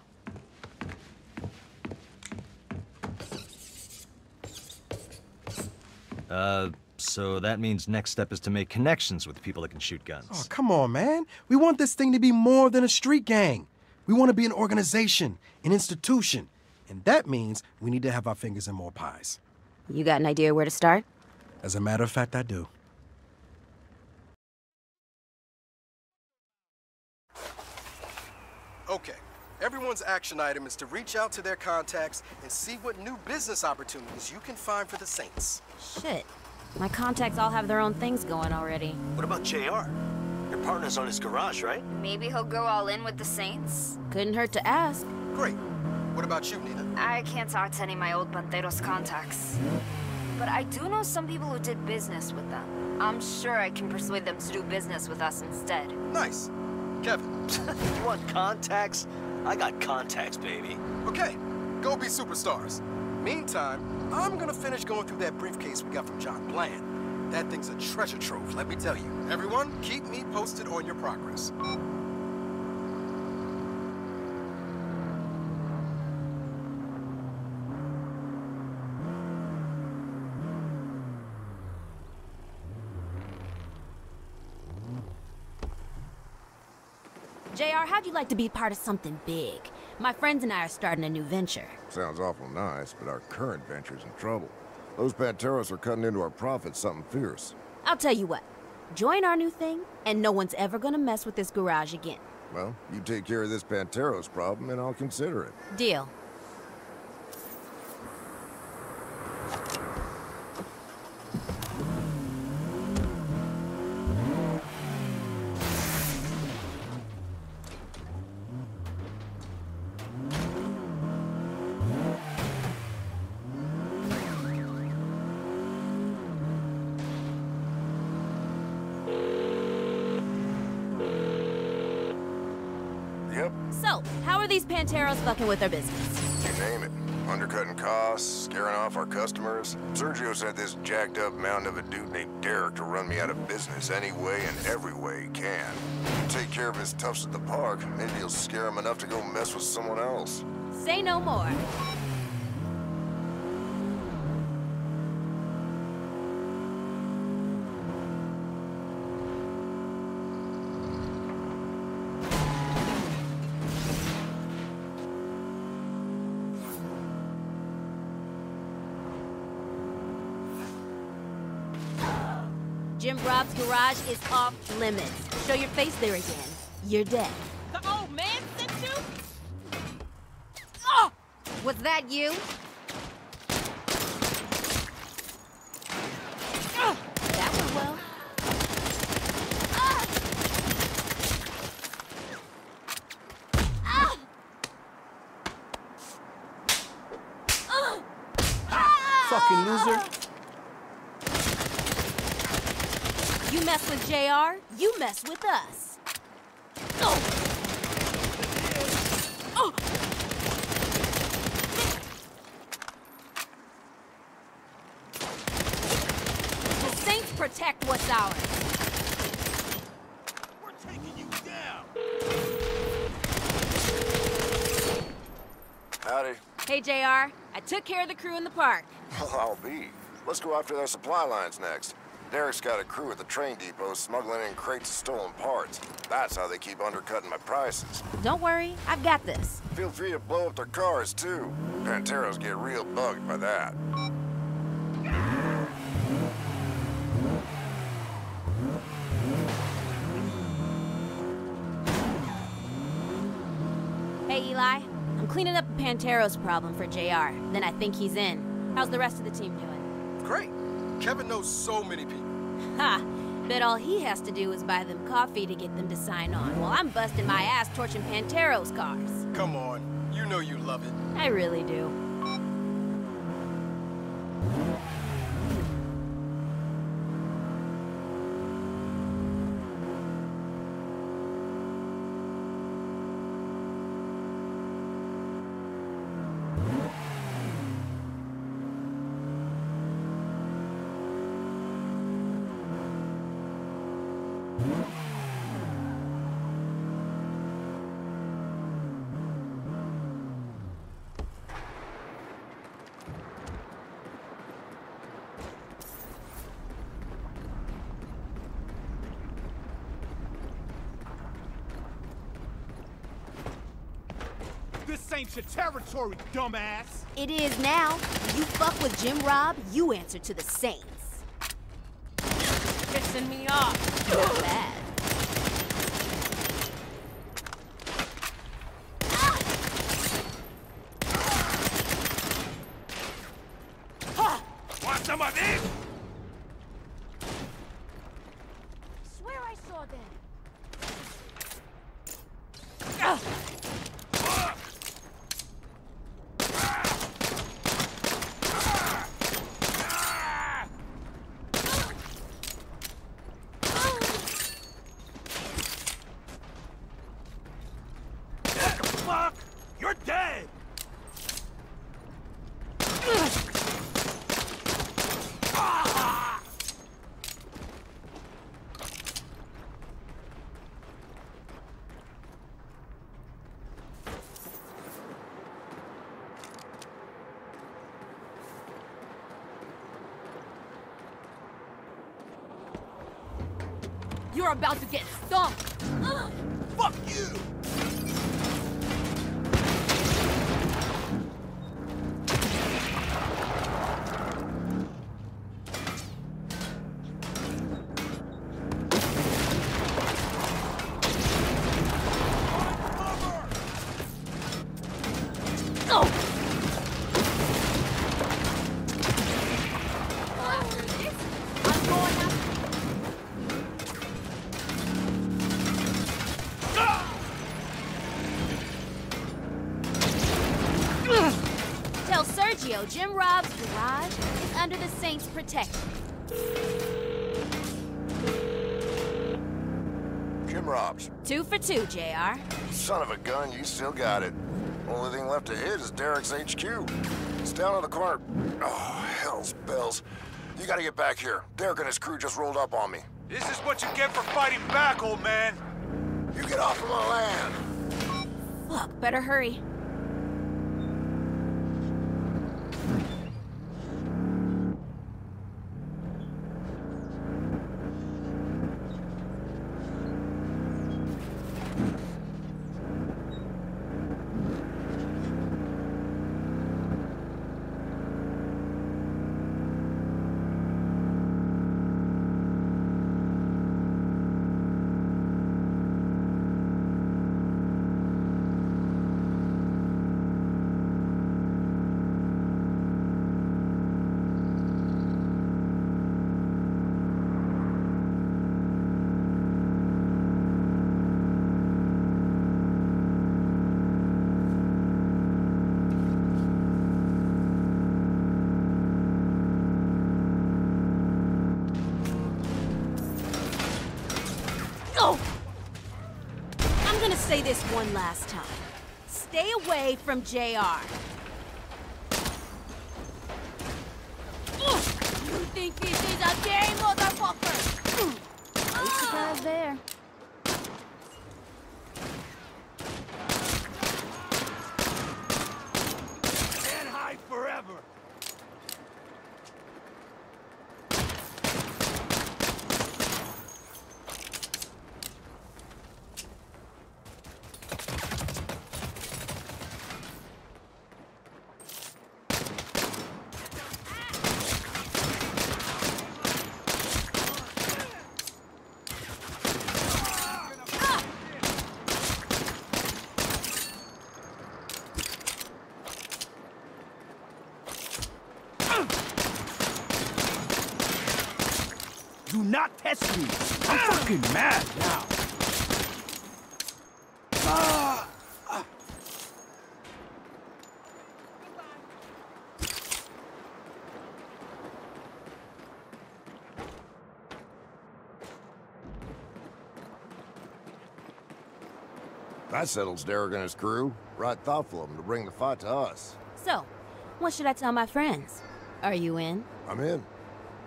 So that means next step is to make connections with people that can shoot guns. Oh, come on, man. We want this thing to be more than a street gang. We want to be an organization, an institution. And that means we need to have our fingers in more pies. You got an idea where to start? As a matter of fact, I do. Okay, everyone's action item is to reach out to their contacts and see what new business opportunities you can find for the Saints. Shit. My contacts all have their own things going already. What about JR? Your partner's on his garage, right? Maybe he'll go all in with the Saints. Couldn't hurt to ask. Great. What about you, Nina? I can't talk to any of my old Panteros contacts. But I do know some people who did business with them. I'm sure I can persuade them to do business with us instead. Nice. Kevin. You want contacts? I got contacts, baby. Okay. Go be superstars. Meantime, I'm gonna finish going through that briefcase we got from John Bland. That thing's a treasure trove, let me tell you. Everyone, keep me posted on your progress. JR, how'd you like to be part of something big? My friends and I are starting a new venture. Sounds awful nice, but our current venture's in trouble. Those Panteros are cutting into our profits something fierce. I'll tell you what. Join our new thing, and no one's ever gonna mess with this garage again. Well, you take care of this Panteros problem, and I'll consider it. Deal. Panteros fucking with our business. You name it. Undercutting costs, scaring off our customers. Sergio sent this jacked up mound of a dude named Derek to run me out of business any way and every way he can. You take care of his toughs at the park, maybe he'll scare him enough to go mess with someone else. Say no more. Jim Rob's garage is off limits. Show your face there again. You're dead. The old man sent you? Oh! Was that you? That went well. Fucking loser. Mess with JR, you mess with us. Oh. Oh. The Saints protect what's ours. We're taking you down. Howdy. Hey, JR. I took care of the crew in the park. I'll be. Let's go after their supply lines next. Derek's got a crew at the train depot smuggling in crates of stolen parts. That's how they keep undercutting my prices. Don't worry, I've got this. Feel free to blow up their cars, too. Panteros get real bugged by that. Hey, Eli. I'm cleaning up the Panteros problem for JR. Then I think he's in. How's the rest of the team doing? Great. Kevin knows so many people. Ha! Bet all he has to do is buy them coffee to get them to sign on, while I'm busting my ass torching Pantero's cars. Come on. You know you love it. I really do. This ain't your territory, dumbass. It is now. You fuck with Jim Rob, you answer to the Saints. Pissing me off. Not bad. Want some of this? Swear I saw them. You're about to get stomped! Fuck you! Jim Rob's garage is under the Saints' protection. Jim Rob's. 2 for 2, JR. Son of a gun, you still got it. Only thing left to hit is Derek's HQ. It's down on the corner. Oh, hell's bells. You gotta get back here. Derek and his crew just rolled up on me. This is what you get for fighting back, old man. You get off of my land. Fuck, better hurry. Say this one last time. Stay away from JR. You think this is a game, motherfucker? No surprise there. Can't hide forever. Not test me. I'm fucking mad now. That settles Derek and his crew. Right thoughtful of them to bring the fight to us. So, what should I tell my friends? Are you in? I'm in.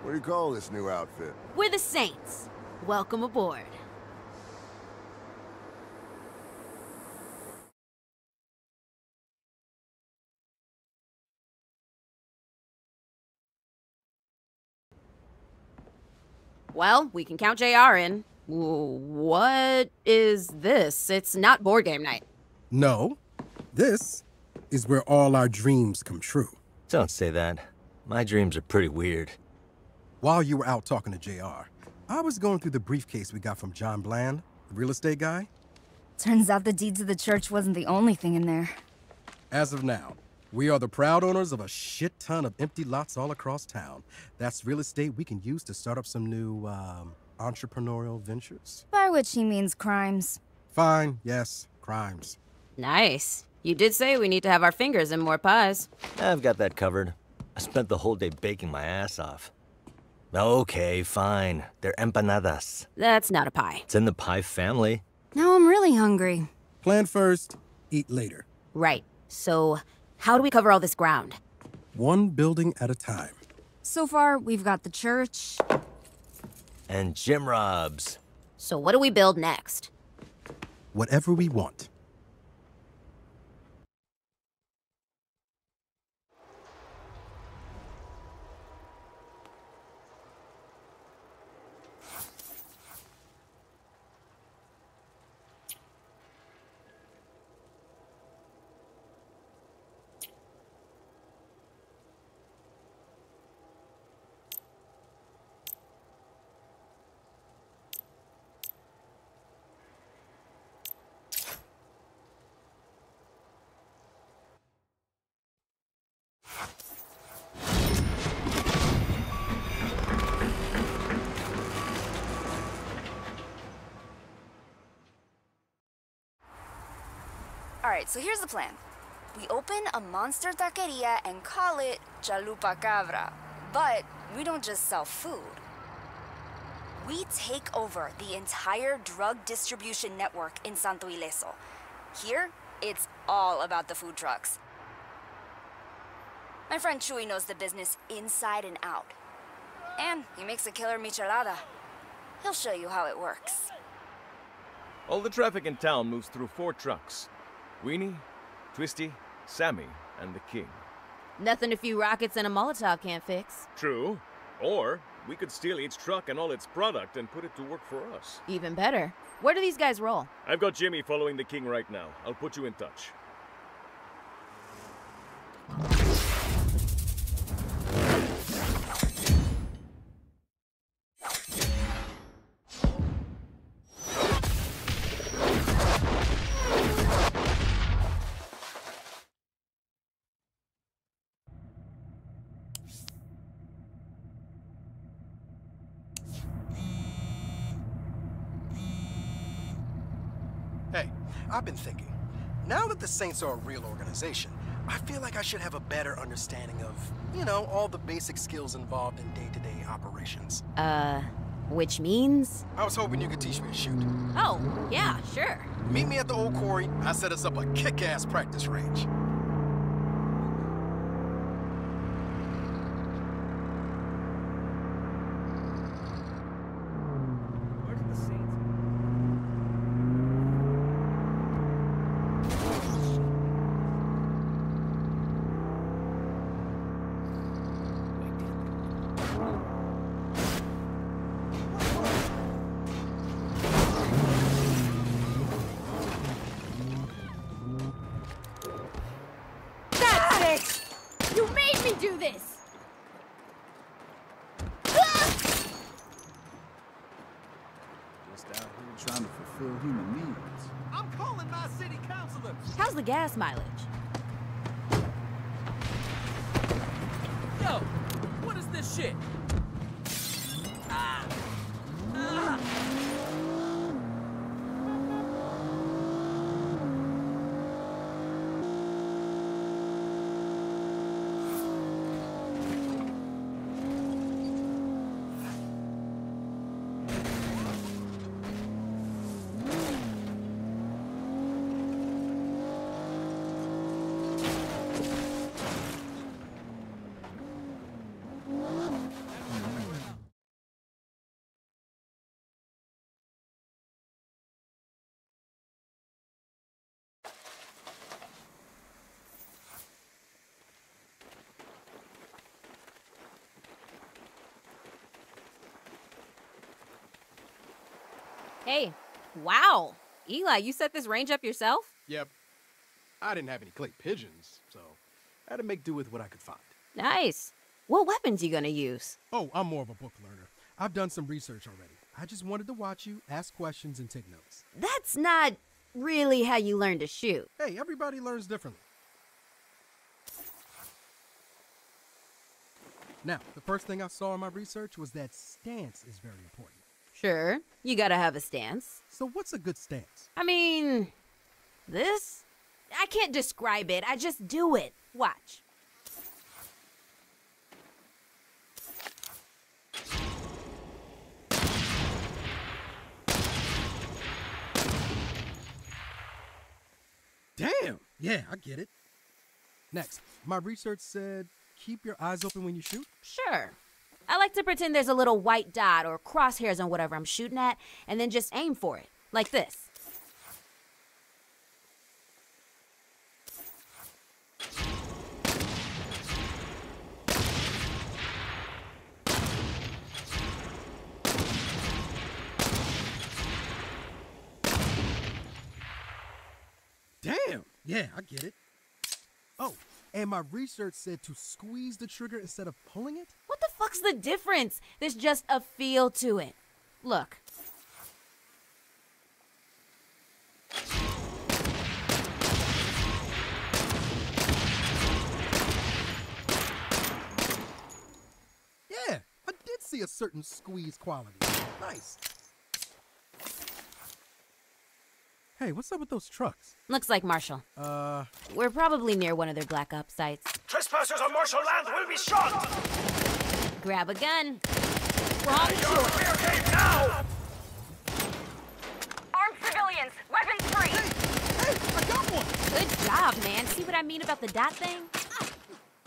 What do you call this new outfit? We're the Saints. Welcome aboard. Well, we can count JR in. What is this? It's not board game night. No. This is where all our dreams come true. Don't say that. My dreams are pretty weird. While you were out talking to JR, I was going through the briefcase we got from John Bland, the real estate guy. Turns out the deeds of the church wasn't the only thing in there. As of now, we are the proud owners of a shit ton of empty lots all across town. That's real estate we can use to start up some new, entrepreneurial ventures. By which he means crimes. Fine, yes, crimes. Nice. You did say we need to have our fingers in more pies. I've got that covered. I spent the whole day baking my ass off. Okay, fine. They're empanadas. That's not a pie. It's in the pie family. Now I'm really hungry. Plan first, eat later. Right. So, how do we cover all this ground? One building at a time. So far, we've got the church. And Jim Rob's. So what do we build next? Whatever we want. Alright, so here's the plan. We open a monster taqueria and call it Chalupa Cabra. But we don't just sell food. We take over the entire drug distribution network in Santo Ileso. Here, it's all about the food trucks. My friend Chuy knows the business inside and out. And he makes a killer michelada. He'll show you how it works. All the traffic in town moves through 4 trucks. Weenie, Twisty, Sammy, and the King. Nothing a few rockets and a Molotov can't fix. True. Or we could steal each truck and all its product and put it to work for us. Even better. Where do these guys roll? I've got Jimmy following the King right now. I'll put you in touch. I've been thinking, now that the Saints are a real organization, I feel like I should have a better understanding of, you know, all the basic skills involved in day-to-day operations. Which means? I was hoping you could teach me to shoot. Oh, yeah, sure. Meet me at the old quarry. I set us up a kick-ass practice range. Gas mileage. Yo, what is this shit? Hey, wow. Eli, you set this range up yourself? Yep. I didn't have any clay pigeons, so I had to make do with what I could find. Nice. What weapons are you gonna use? Oh, I'm more of a book learner. I've done some research already. I just wanted to watch you, ask questions, and take notes. That's not really how you learn to shoot. Hey, everybody learns differently. Now, the first thing I saw in my research was that stance is very important. Sure, you gotta have a stance. So what's a good stance? I mean, this? I can't describe it, I just do it. Watch. Damn! Yeah, I get it. Next, my research said keep your eyes open when you shoot? Sure. I like to pretend there's a little white dot or crosshairs on whatever I'm shooting at, and then just aim for it, like this. Damn! Yeah, I get it. Oh, and my research said to squeeze the trigger instead of pulling it? What the fuck's the difference? There's just a feel to it. Look. Yeah, I did see a certain squeeze quality. Nice. Hey, what's up with those trucks? Looks like Marshall. We're probably near one of their black ops sites. Trespassers on Marshall land will be shot! Grab a gun. Wrong choice. Now! Armed civilians, weapons free! Hey, I got one! Good job, man. See what I mean about the dot thing?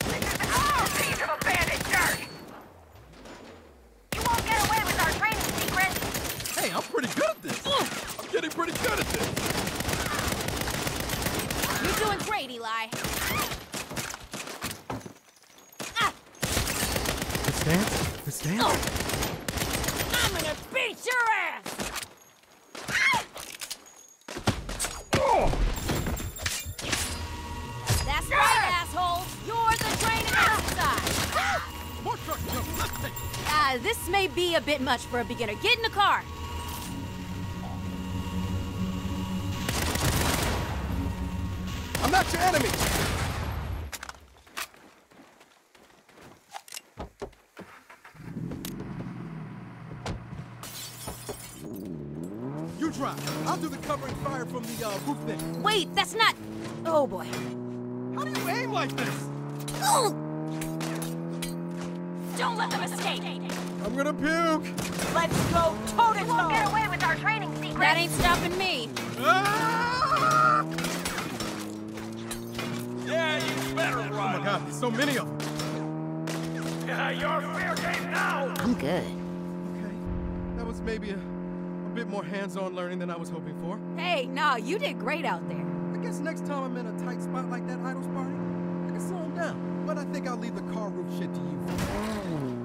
This is the piece of abandoned dirt! You won't get away with our training secrets! Hey, I'm pretty good at this! Getting pretty good at this. You're doing great, Eli. Ah. The stance? The stance? Oh. I'm gonna beat your ass! Ah. Oh. That's right, asshole. You're the training outside. This may be a bit much for a beginner. Get in the car. I'm not your enemy! You drive. I'll do the covering fire from the roof thing. Wait, that's not... Oh, boy. How do you aim like this? Oh. Don't let them escape! I'm gonna puke! Let's go toe-to-toe! We won't get away with our training secrets! That ain't stopping me! Oh my god, there's so many of them. Yeah, you're fair game now! I'm good. Okay, that was maybe a bit more hands-on learning than I was hoping for. Hey, nah, you did great out there. I guess next time I'm in a tight spot like that Idols party, I can slow him down. But I think I'll leave the car roof shit to you.